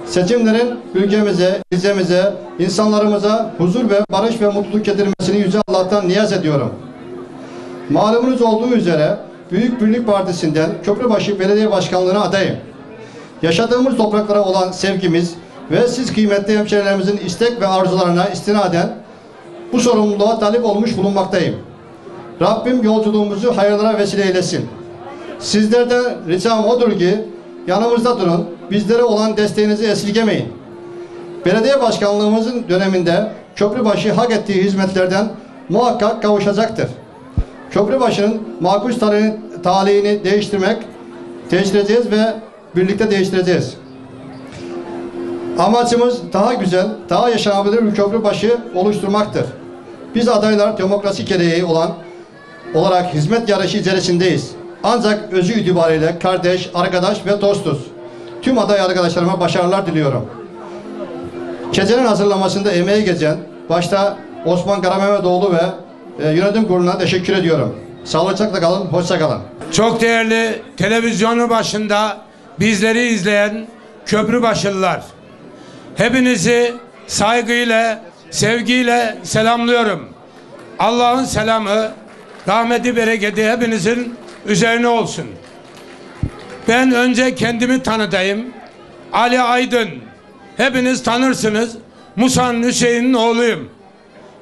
Seçimlerin ülkemize, ilçemize, insanlarımıza huzur ve barış ve mutluluk getirmesini Yüce Allah'tan niyaz ediyorum. Malumunuz olduğu üzere Büyük Birlik Partisi'nden Köprübaşı Belediye Başkanlığı'na adayım. Yaşadığımız topraklara olan sevgimiz ve siz kıymetli hemşehrilerimizin istek ve arzularına istinaden bu sorumluluğa talip olmuş bulunmaktayım. Rabbim yolculuğumuzu hayırlara vesile eylesin. Sizlerden ricam odur ki yanımızda durun, bizlere olan desteğinizi esirgemeyin. Belediye başkanlığımızın döneminde Köprübaşı hak ettiği hizmetlerden muhakkak kavuşacaktır. Köprübaşı'nın makus talihini değiştirmek, değiştireceğiz ve birlikte değiştireceğiz. Amacımız daha güzel, daha yaşanabilir bir Köprübaşı oluşturmaktır. Biz adaylar demokrasi gereği olan olarak hizmet yarışı içerisindeyiz. Ancak özü itibariyle kardeş, arkadaş ve dostuz. Tüm aday arkadaşlarıma başarılar diliyorum. Gecenin hazırlamasında emeği geçen başta Osman Karamehmetoğlu ve e, yönetim kuruluna teşekkür ediyorum. Sağlıcakla kalın, hoşça kalın. Çok değerli televizyonun başında bizleri izleyen Köprübaşılılar, hepinizi saygıyla, sevgiyle selamlıyorum. Allah'ın selamı, rahmeti, bereketi hepinizin üzerine olsun. Ben önce kendimi tanıtayım. Ali Aydın, hepiniz tanırsınız. Musa'nın, Hüseyin'in oğluyum.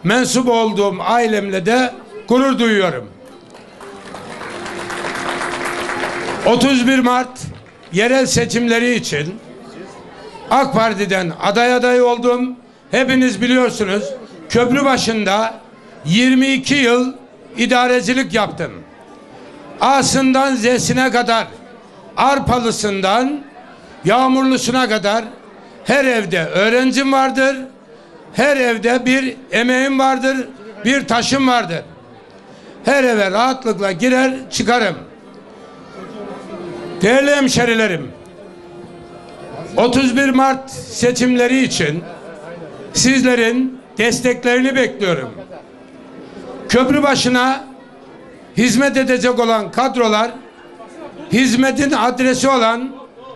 Mensup olduğum ailemle de gurur duyuyorum. otuz bir Mart yerel seçimleri için AK Parti'den aday adayı oldum. Hepiniz biliyorsunuz, Köprübaşı'nda yirmi iki yıl idarecilik yaptım. A'sından Z'sine kadar, Arpalısından Yağmurlusuna kadar her evde öğrencim vardır. Her evde bir emeğim vardır, bir taşım vardır. Her eve rahatlıkla girer çıkarım. Değerli hemşerilerim, otuz bir Mart seçimleri için sizlerin desteklerini bekliyorum. Köprübaşı'na hizmet edecek olan kadrolar, hizmetin adresi olan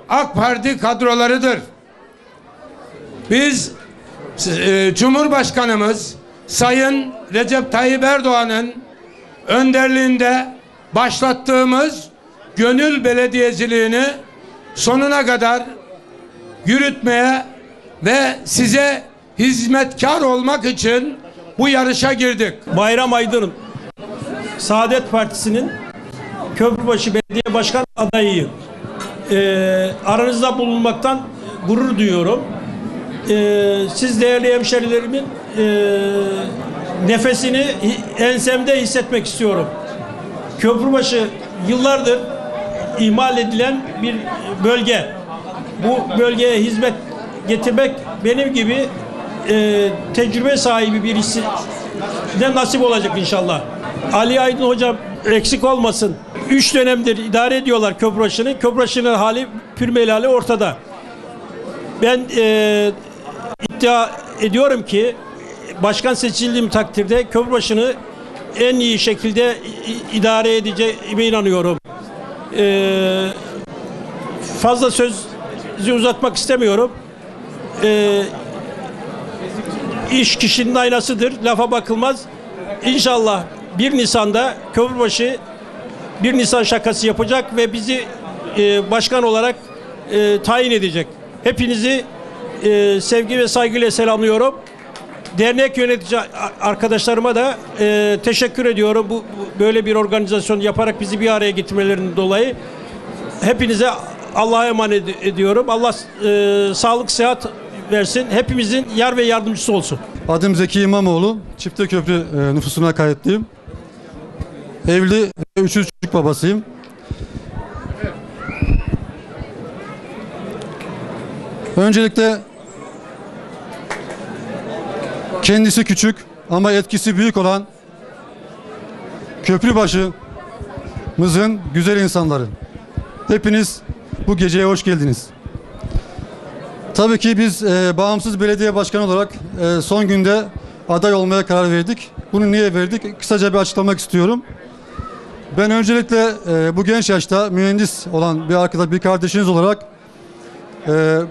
AK Parti kadrolarıdır. Biz e, Cumhurbaşkanımız Sayın Recep Tayyip Erdoğan'ın önderliğinde başlattığımız gönül belediyeciliğini sonuna kadar yürütmeye ve size hizmetkar olmak için bu yarışa girdik. Bayram Aydın, Saadet Partisi'nin Köprübaşı Belediye Başkan adayıyım. Ee, aranızda bulunmaktan gurur duyuyorum. Ee, siz değerli hemşerilerimin e, nefesini ensemde hissetmek istiyorum. Köprübaşı yıllardır ihmal edilen bir bölge. Bu bölgeye hizmet getirmek benim gibi e, tecrübe sahibi birisine nasip olacak inşallah. Ali Aydın hocam eksik olmasın. Üç dönemdir idare ediyorlar Köprübaşı'nı. Köprübaşı'nın hali pürmeli hali ortada. Ben e, iddia ediyorum ki başkan seçildiğim takdirde Köprübaşı'nı en iyi şekilde idare edeceğime inanıyorum. E, fazla sözü uzatmak istemiyorum. E, iş kişinin aynasıdır. Lafa bakılmaz. İnşallah bir Nisan'da Köprübaşı bir Nisan şakası yapacak ve bizi e, başkan olarak e, tayin edecek. Hepinizi e, sevgi ve saygıyla selamlıyorum. Dernek yönetici arkadaşlarıma da e, teşekkür ediyorum. Bu, bu böyle bir organizasyon yaparak bizi bir araya getirmelerinin dolayı. Hepinize Allah'a emanet ediyorum. Allah e, sağlık, sıhhat versin. Hepimizin yar ve yardımcısı olsun. Adım Zeki İmamoğlu. Çifteköprü e, nüfusuna kayıtlıyım. Evli üçüncü çocuk babasıyım. Öncelikle kendisi küçük ama etkisi büyük olan Köprübaşı'mızın güzel insanları. Hepiniz bu geceye hoş geldiniz. Tabii ki biz e, bağımsız belediye başkanı olarak e, son günde aday olmaya karar verdik. Bunu niye verdik? Kısaca bir açıklamak istiyorum. Ben öncelikle e, bu genç yaşta mühendis olan bir arkadaş, bir kardeşiniz olarak e,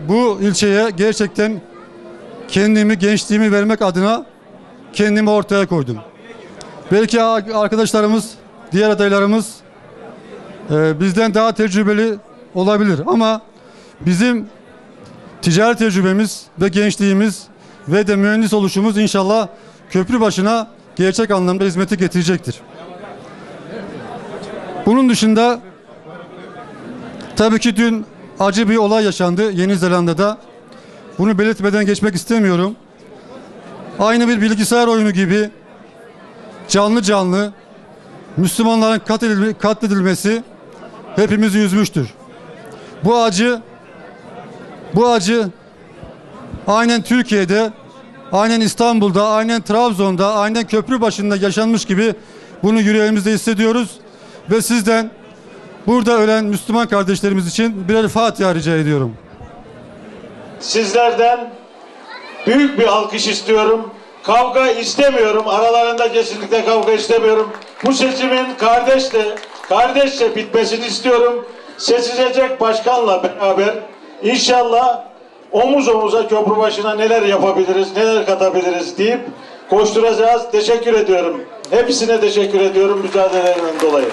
bu ilçeye gerçekten kendimi, gençliğimi vermek adına kendimi ortaya koydum. Belki arkadaşlarımız, diğer adaylarımız e, bizden daha tecrübeli olabilir ama bizim ticari tecrübemiz ve gençliğimiz ve de mühendis oluşumuz inşallah Köprübaşı'na gerçek anlamda hizmeti getirecektir. Bunun dışında tabii ki dün acı bir olay yaşandı Yeni Zelanda'da. Bunu belirtmeden geçmek istemiyorum. Aynı bir bilgisayar oyunu gibi canlı canlı Müslümanların katledilme, katledilmesi hepimizi üzmüştür. Bu acı bu acı aynen Türkiye'de, aynen İstanbul'da, aynen Trabzon'da, aynen Köprübaşı'nda yaşanmış gibi bunu yüreğimizde hissediyoruz. Ve sizden burada ölen Müslüman kardeşlerimiz için birer Fatiha rica ediyorum. Sizlerden büyük bir alkış istiyorum. Kavga istemiyorum. Aralarında kesinlikle kavga istemiyorum. Bu seçimin kardeşle, kardeşle bitmesini istiyorum. Seçilecek başkanla beraber inşallah omuz omuza Köprübaşı'na neler yapabiliriz, neler katabiliriz deyip koşturacağız. Teşekkür ediyorum. Hepsine teşekkür ediyorum mücadelelerinden dolayı.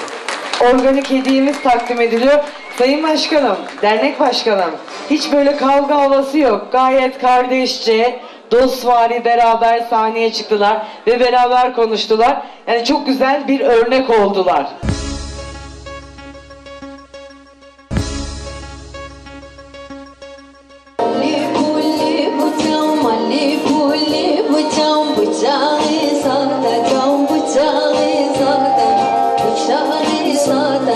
Organik hediyemiz takdim ediliyor. Sayın Başkanım, Dernek Başkanım, hiç böyle kavga havası yok. Gayet kardeşçe, dostvari beraber sahneye çıktılar ve beraber konuştular. Yani çok güzel bir örnek oldular. Don't be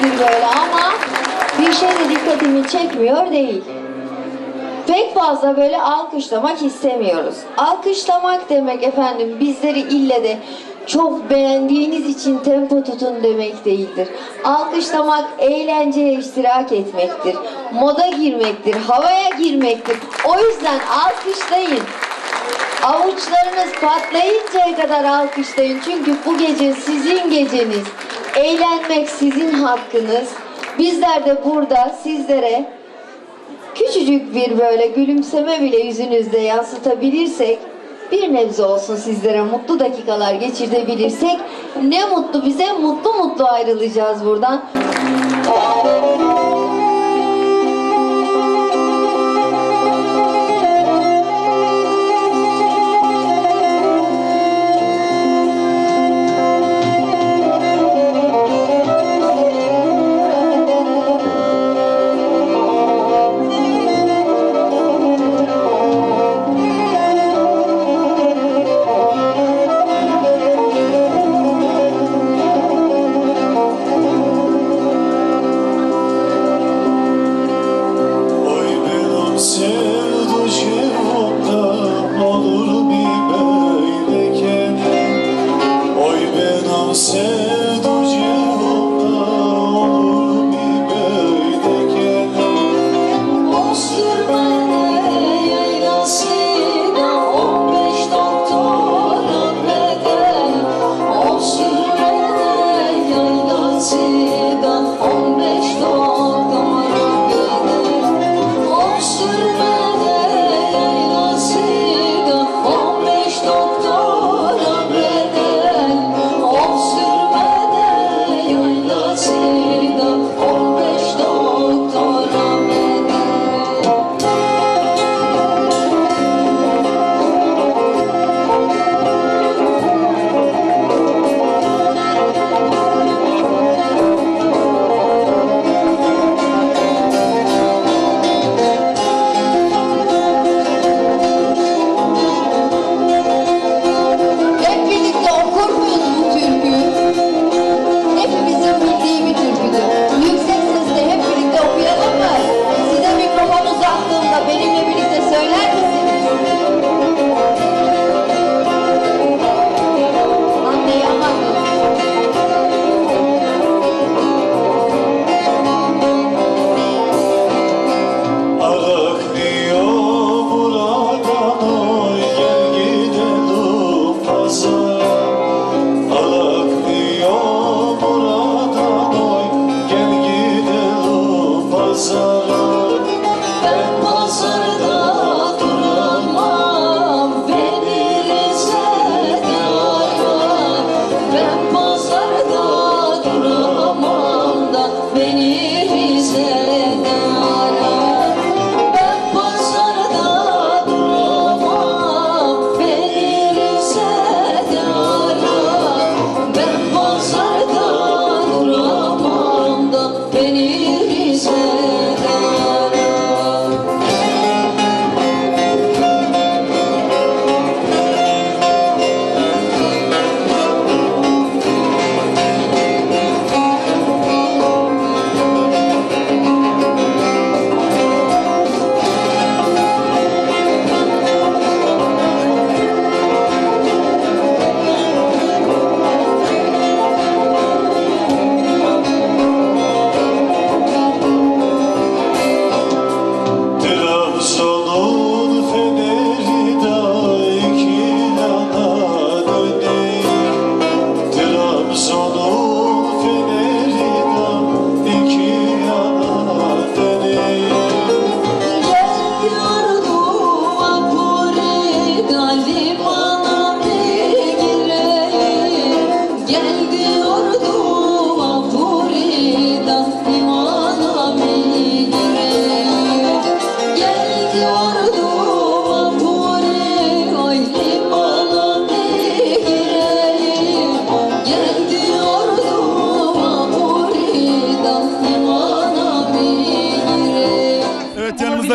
gibi böyle ama bir şey de dikkatimi çekmiyor değil. Pek fazla böyle alkışlamak istemiyoruz. Alkışlamak demek efendim bizleri ille de çok beğendiğiniz için tempo tutun demek değildir. Alkışlamak eğlenceye iştirak etmektir. Moda girmektir, havaya girmektir. O yüzden alkışlayın. Avuçlarınız patlayıncaya kadar alkışlayın. Çünkü bu gece sizin geceniz. Eğlenmek sizin hakkınız. Bizler de burada sizlere küçücük bir böyle gülümseme bile yüzünüzde yansıtabilirsek, bir nebze olsun sizlere mutlu dakikalar geçirebilirsek ne mutlu bize, mutlu mutlu ayrılacağız buradan.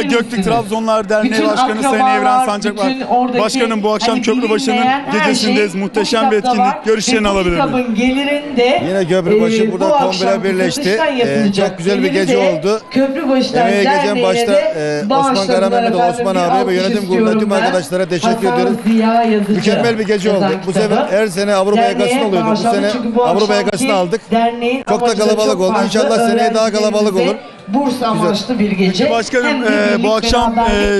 Yanımızda Göktürk Trabzonlar Derneği bütün Başkanı Sayın Evren Sancak var. Başkanım, bu akşam hani Köprübaşı'nın gecesindeyiz. Şey, muhteşem bir etkinlik. Görüşlerini alabilirim. Gelirinde, yine Köprübaşı e, burada bu kombine birleşti. E, çok güzel Geliri bir gece oldu. Köprübaşı Derneği'ye geçen başta e, Osman Karamehmetoğlu, Osman abiye ve yönetim kurulundaki tüm arkadaşlara teşekkür ediyorum. Mükemmel bir gece oldu. Bu sefer her sene Avrupa yakasını oluyordu. Bu sene Avrupa yakasını aldık. Çok da kalabalık oldu. İnşallah seneye daha kalabalık olur. Bursa amaçlı bir gece. Peki başkanım, e, bu akşam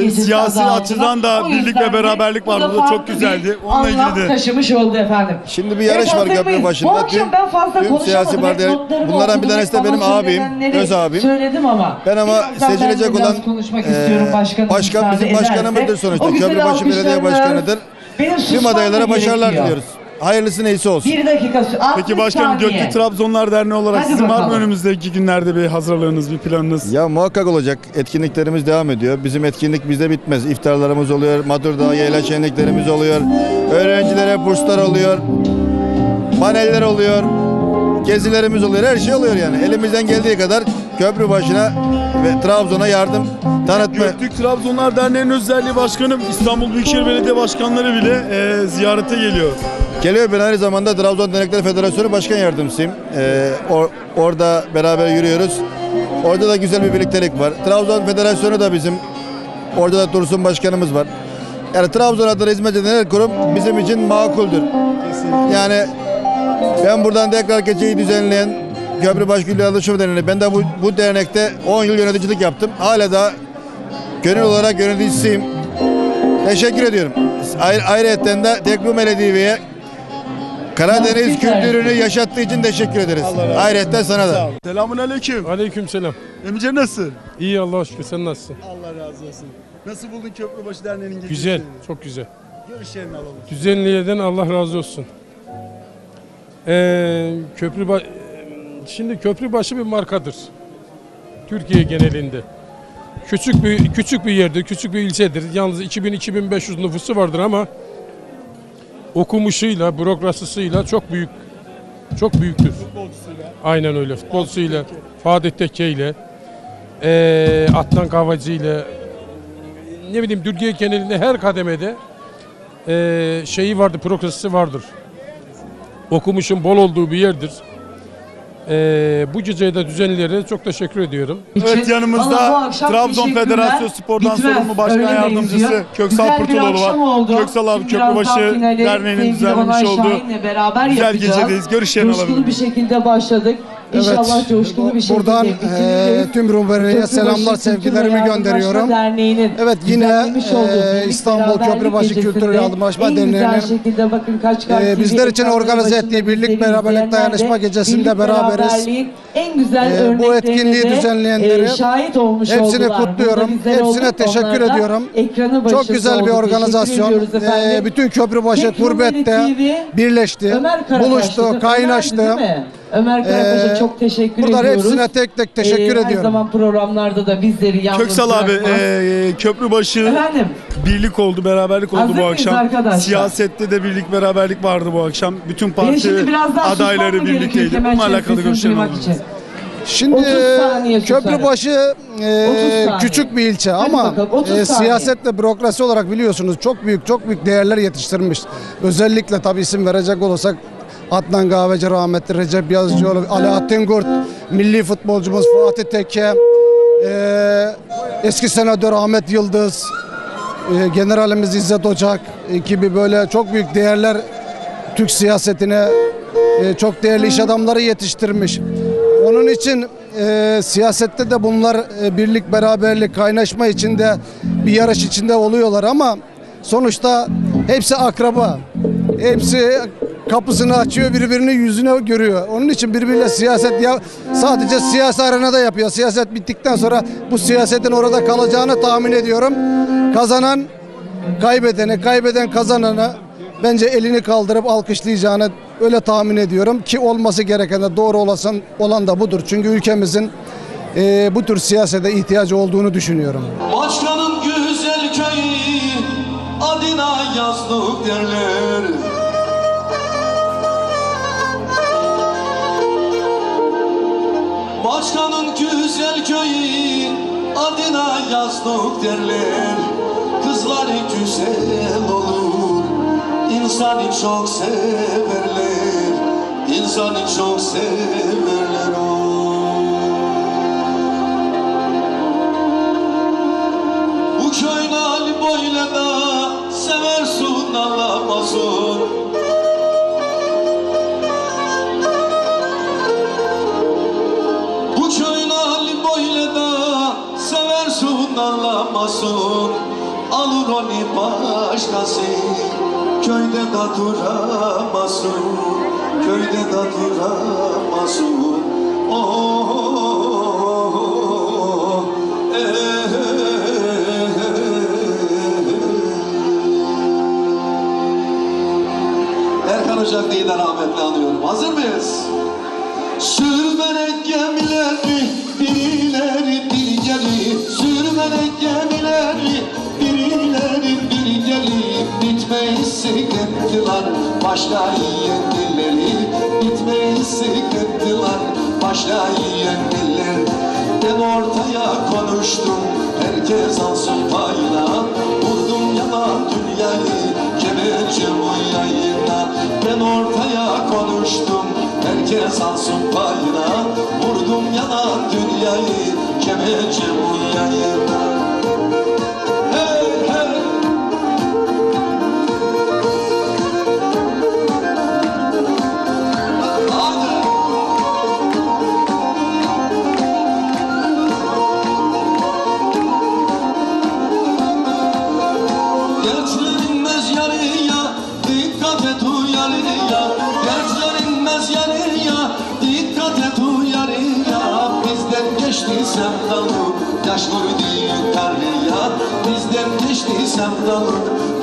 e, siyasi açıdan da birlik ve beraberlik vardı. Bu da çok güzeldi. Onunla ilgili de taşımış oldu efendim. Şimdi bir yarış var Köprü başında. Tüm siyasi partiler. Bunlardan bir tanesi de benim abim, öz abim. Söyledim ama. Ben ama seçilecek olan e, başkan bizim başkanımızdır sonuçta. Köprübaşı Belediye Başkanı'dır. Tüm adaylara başarılar diliyoruz. Hayırlısı neyse olsun. Bir dakika. Peki başkanım, Göktürk Trabzonlar Derneği olarak hadi sizin bakalım. Var mı önümüzdeki günlerde bir hazırlığınız, bir planınız? Ya muhakkak olacak. Etkinliklerimiz devam ediyor. Bizim etkinlik bizde bitmez. İftarlarımız oluyor. Maturdağ yayla şenliklerimiz oluyor. Öğrencilere burslar oluyor. Paneller oluyor. Gezilerimiz oluyor. Her şey oluyor yani. Elimizden geldiği kadar Köprübaşı'na ve Trabzon'a yardım tanıtma. Göktürk Trabzonlar Derneği'nin özelliği başkanım, İstanbul Büyükşehir Belediye Başkanları bile e, ziyarete geliyor. Geliyor. Ben aynı zamanda Trabzon Dernekler Federasyonu Başkan Yardımcısıyım. Ee, or, orada beraber yürüyoruz. Orada da güzel bir birliktelik var. Trabzon Federasyonu da bizim. Orada da Dursun Başkanımız var. Yani Trabzon adına hizmet eden her kurum bizim için makuldür. Yani ben buradan tekrar geceyi düzenleyen Köprübaşı Gülü Alışım Derneği. Ben de bu, bu dernekte on yıl yöneticilik yaptım. Hala da gönül olarak yöneticisiyim. Teşekkür ediyorum. Ayr ayrıca de Tek Rumeli T V'ye Karadeniz kültürünü yaşattığı için teşekkür ederiz. Ayrıca sana da. Selamun aleyküm. Aleyküm selam. Emice nasılsın? İyi Allah'a şükür. Sen nasılsın? Allah razı olsun. Nasıl buldun Köprübaşı Derneği'nin gecesini? Güzel, çok güzel. Görüşlerini alalım. Düzenleyeden Allah razı olsun. Ee, Köprübaşı, şimdi Köprübaşı bir markadır. Türkiye genelinde. Küçük bir küçük bir yerdir, küçük bir ilçedir. Yalnız iki bin iki bin beş yüz nüfusu vardır ama okumuşuyla, bürokrasisiyle çok büyük, çok büyüktür. Futbolcusuyla. Aynen öyle. Futbolcusuyla, Fatih Teke ile, ee, Adnan Kahveci ile, ne bileyim Türkiye genelinde her kademede ee, şeyi vardır, bürokrasisi vardır. Okumuşun bol olduğu bir yerdir. Ee, bu geceye de düzenleyerek çok teşekkür ediyorum. Evet, yanımızda Trabzon Federasyonu Spor'dan bitmez. Sorumlu Başkan Öyle Yardımcısı Köksal Bayraktar var. Köksal abi Köprübaşı Derneği'nin düzenlemiş olduğu güzel gecedeyiz. Görüşlerini alabilirim. Coşkulu bir şekilde başladık. Evet. İnşallah coşkulu bir şekilde buradan e, tüm Rumeli'ye selamlar, sevgilerimi gönderiyorum. Evet, yine e, İstanbul Köprübaşı Kültürel Yardımlaşma Derneği'nin e, bizler için organize ettiği birlik beraberlik dayanışma gecesinde beraberiz. En güzel e, bu etkinliği düzenleyenleri e, hepsini kutluyorum. Hepsine teşekkür ediyorum. Çok güzel bir organizasyon. E, bütün Köprübaşı gurbette birleşti, buluştu, kaynaştı. Ömer Karakoç'a ee, çok teşekkür buradan ediyoruz. Buradan hepsine tek tek teşekkür ee, ediyorum. Her zaman programlarda da bizleri yalnız Köksal abi, e, Köprübaşı efendim? Birlik oldu, beraberlik oldu. Hazır bu akşam. Arkadaşlar? Siyasette de birlik, beraberlik vardı bu akşam. Bütün parti adayları birlikteydi. Bununla alakalı görüşlerim oldu. Şimdi Köprübaşı e, küçük bir ilçe hadi ama bakalım, e, siyasetle bürokrasi olarak biliyorsunuz çok büyük çok büyük değerler yetiştirmiş. Özellikle tabii isim verecek olursak Adnan Kahveci rahmetli, Recep Yazıcıoğlu, Ali Attingur, milli futbolcumuz Fatih Teke, e, eski senatör Ahmet Yıldız, e, generalimiz İzzet Ocak e, gibi böyle çok büyük değerler Türk siyasetine e, çok değerli iş adamları yetiştirmiş. Onun için e, siyasette de bunlar e, birlik, beraberlik, kaynaşma içinde bir yarış içinde oluyorlar ama sonuçta hepsi akraba, hepsi kapısını açıyor, birbirini yüzüne görüyor. Onun için birbiriyle siyaset ya sadece siyasi arenada yapıyor. Siyaset bittikten sonra bu siyasetin orada kalacağını tahmin ediyorum. Kazanan kaybedeni, kaybeden kazananı bence elini kaldırıp alkışlayacağını öyle tahmin ediyorum. Ki olması gereken de doğru olasın, olan da budur. Çünkü ülkemizin e, bu tür siyasete ihtiyacı olduğunu düşünüyorum. Başkanın güzel köyü adına yazlık derler. Başkanın güzel köyü adına yastık derler. Kızlar güzel olur, insanı çok severler, insanı çok severler o. Bu köyleri böyle da seversin ağlamasın. Alır onu başkası, köyde de duramazsın, köyde de duramazsın. Oh, oh, oh, oh. Eh, eh, eh. Erkan Ocak diye de rahmetli anıyorum. Hazır mıyız? Sürmenek gemiler birileri bir geri, sürmenek gemiler birileri bir geri, bitmeyesi gittiler başla yiyen dilleri, bitmeyesi gittiler başla yiyen dilleri. Ben ortaya konuştum, herkes alsın payına, vurdum yalan dünyayı kemerci bu yayına. Ben ortaya konuştum, herkes alsın payına, vurdum yalan dünyayı kemerci bu yayına.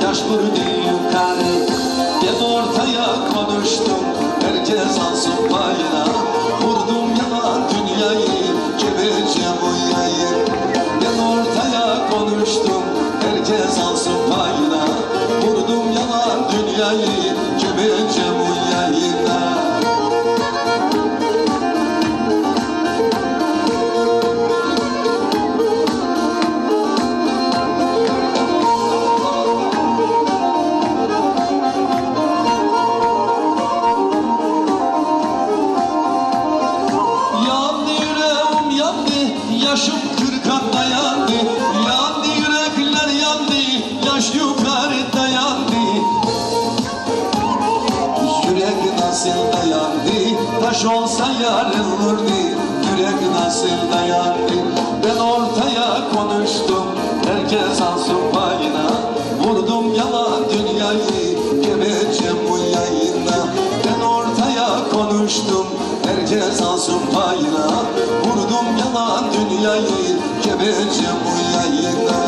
Yaş vurduğum karı, ben ortaya konuştum, herkes alsın payına, vurdum yalan dünyayı, gebereceğim uyayı. Ben ortaya konuştum, herkes alsın payına, vurdum yalan dünyayı, gebereceğim uyayı. Olsa yarılırdı, yürek nasıl dayandı. Ben ortaya konuştum, herkes alsın payına, vurdum yalan dünyayı, gebereceğim bu yayına. Ben ortaya konuştum, herkes alsın payına, vurdum yalan dünyayı, gebereceğim bu yayına.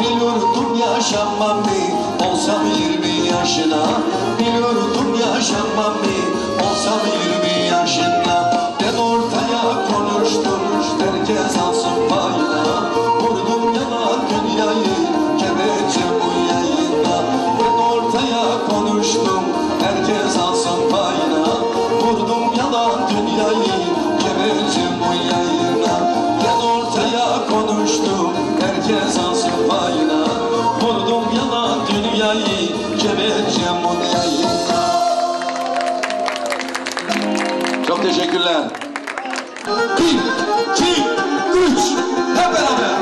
Biliyordum yaşanmam mı, olsam yirmi yaşında. Ben ortaya konuştum, herkes alsın payına, vurdum yalan dünyayı, kemereceğim bu yayına. Ben ortaya konuştum, herkes alsın payına, vurdum yalan dünyayı, kemereceğim bu yayına. Ben ortaya konuştum, herkes alsın payına, vurdum yalan dünyayı, kemereceğim bu yayına. Çok teşekkürler. Bir, iki, üç, hep beraber.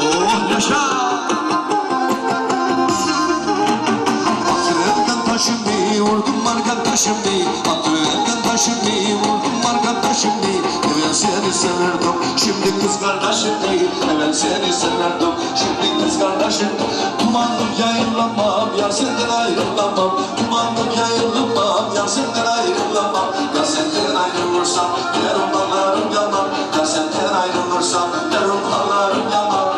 Oh yaşa. Atırken taşım bir vurdum arkadaşım bir. Atırken taşım bir vurdum arkadaşım bir. Evvel seni severdim, şimdi kız kardeşim değil. Evvel seni severdim, şimdi kız kardeşim. Tumandım yayınlanmam, yar senden ayrılamam. Tumandım yayınlanmam, yar senden ayrılamam. Yar senden ayrılırsam, yarım ağlarım yanar. Yar senden ayrılırsam, yarım ağlarım yanar.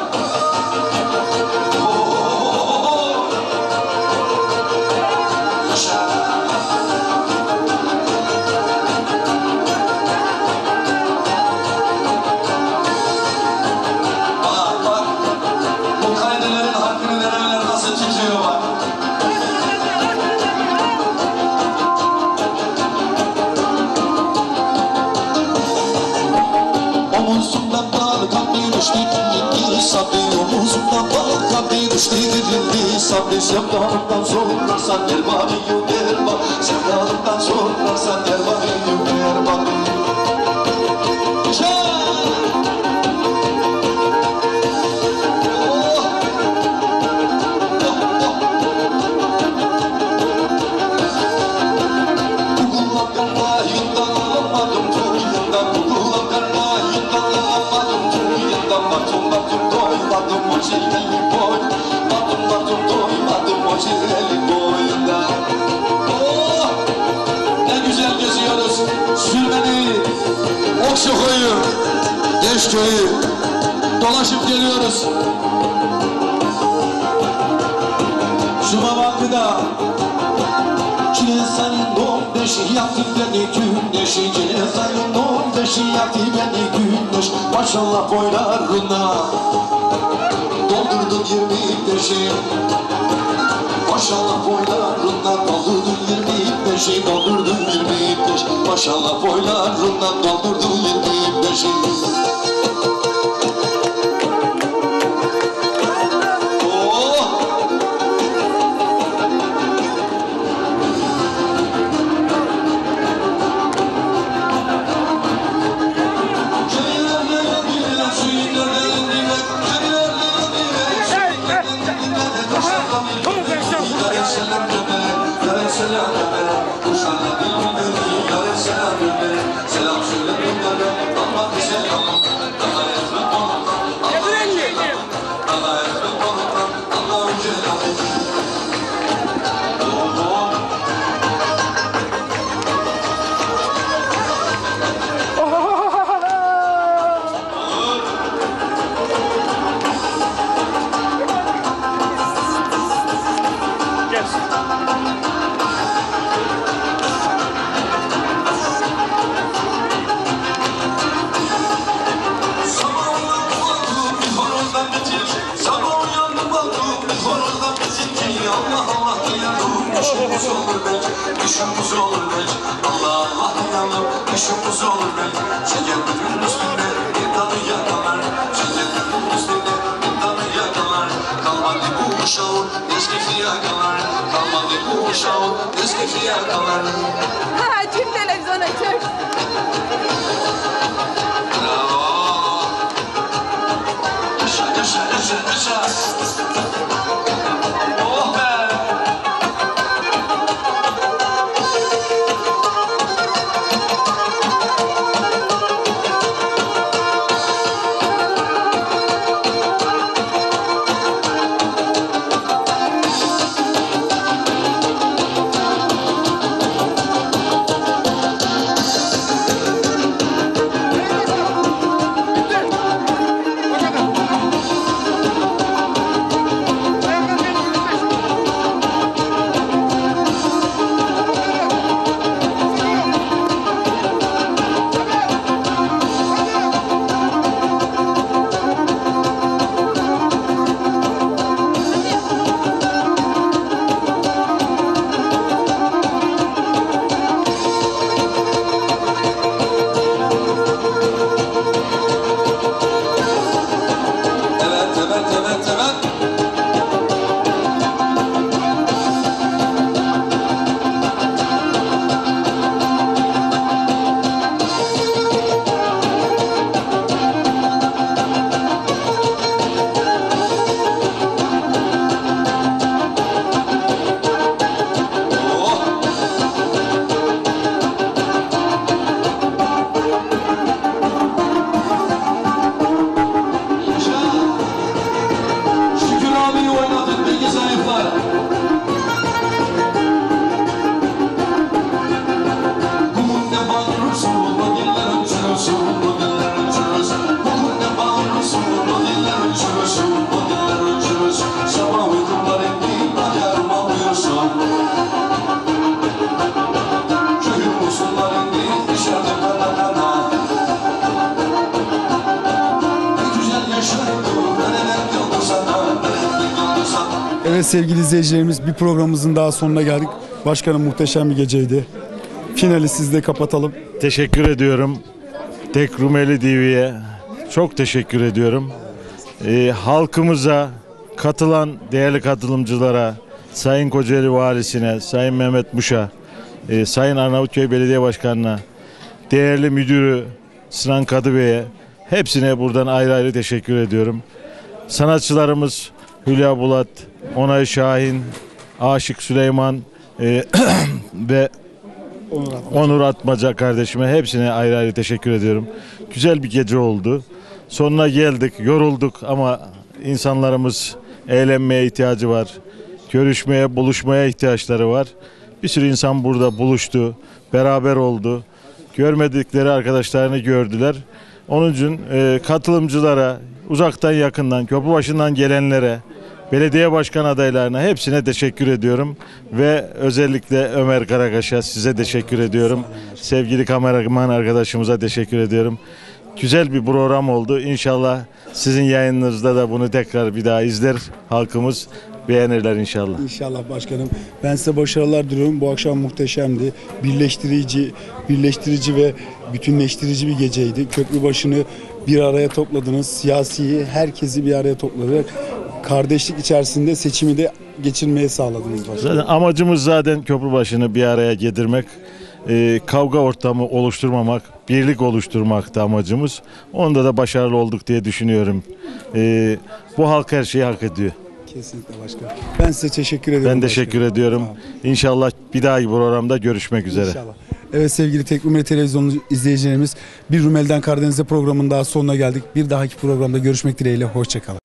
omuzumdan dalga bir düştü dinledi sabri, omuzumdan dalga bir düştü dinledi sabri. Sevdalıktan zorlarsan gel bari yüper bak, sevdalıktan zorlarsan gel bari yüper bak. Okşoköy'ü, Gençköy'ü dolaşıp geliyoruz. Cuma vakti da Kinesan'ın on beşi yaptı beni güneşi, Kinesan'ın on beşi yaptı beni güneş. Maşallah boylarına doldurdun yirmi beşi, maşallah boylarından doldurdun yirmi beşi, doldurdun yirmi beş. Maşallah boylarından doldurdun yirmi beşi. Oh! Selam ver, kuşlarla bilmem ne, selam ver, selam söyle bunlara, ama selam, Allah etme bana, Allah etme bana, Allah etme bana, Allah'ın celali. Düşümüz olur belki, düşümüz olur belki, Allah Allah inanır, düşümüz olur belki. Çeketimin üstünde bir tadı yakalar, çeketimin üstünde bir tadı yakalar. Kalmadı bu uşağın eski fiyakalar, kalmadı bu uşağın eski fiyakalar. Ha, tüm televizyon açıyor. Bravo. Düşe, düşe, düşe, düşe. Oh be. Sevgili izleyicilerimiz, bir programımızın daha sonuna geldik. Başkanım, muhteşem bir geceydi. Finali sizle kapatalım. Teşekkür ediyorum Tek Rumeli T V'ye, Çok teşekkür ediyorum. Ee, halkımıza, katılan değerli katılımcılara, Sayın Kocaeli Valisi'ne, Sayın Mehmet Muş'a, e, Sayın Arnavutköy Belediye Başkanı'na, değerli müdürü Sinan Kadıbey'e, hepsine buradan ayrı ayrı teşekkür ediyorum. Sanatçılarımız Hülya Bulat, Onay Şahin, Aşık Süleyman e, ve Onur Atmaca. Onur Atmaca kardeşime hepsine ayrı ayrı teşekkür ediyorum. Güzel bir gece oldu. Sonuna geldik, yorulduk ama insanlarımız eğlenmeye ihtiyacı var. Görüşmeye, buluşmaya ihtiyaçları var. Bir sürü insan burada buluştu, beraber oldu. Görmedikleri arkadaşlarını gördüler. Onun için e, katılımcılara, uzaktan yakından, Köprübaşı'ndan gelenlere, belediye başkan adaylarına hepsine teşekkür ediyorum. Ve özellikle Ömer Karakaş'a size teşekkür ediyorum. Sevgili kameraman arkadaşımıza teşekkür ediyorum. Güzel bir program oldu. İnşallah sizin yayınınızda da bunu tekrar bir daha izler halkımız. Beğenirler inşallah. İnşallah başkanım. Ben size başarılar diliyorum. Bu akşam muhteşemdi. Birleştirici, birleştirici ve bütünleştirici bir geceydi. Köprübaşı'nı bir araya topladınız. Siyasiyi, herkesi bir araya topladık. Kardeşlik içerisinde seçimi de geçirmeye sağladınız başkanım. Zaten amacımız zaten Köprübaşı'nı bir araya getirmek. E, kavga ortamı oluşturmamak, birlik oluşturmakta amacımız. Onda da başarılı olduk diye düşünüyorum. E, bu halk her şeyi hak ediyor. Kesinlikle başkanım. Ben size teşekkür ediyorum. Ben teşekkür başkanım. ediyorum. İnşallah bir dahaki programda görüşmek üzere. İnşallah. Evet sevgili Tek Rumeli Televizyonu izleyicilerimiz, bir Rumeli'den Karadeniz'e programın daha sonuna geldik. Bir dahaki programda görüşmek dileğiyle. Hoşça kalın.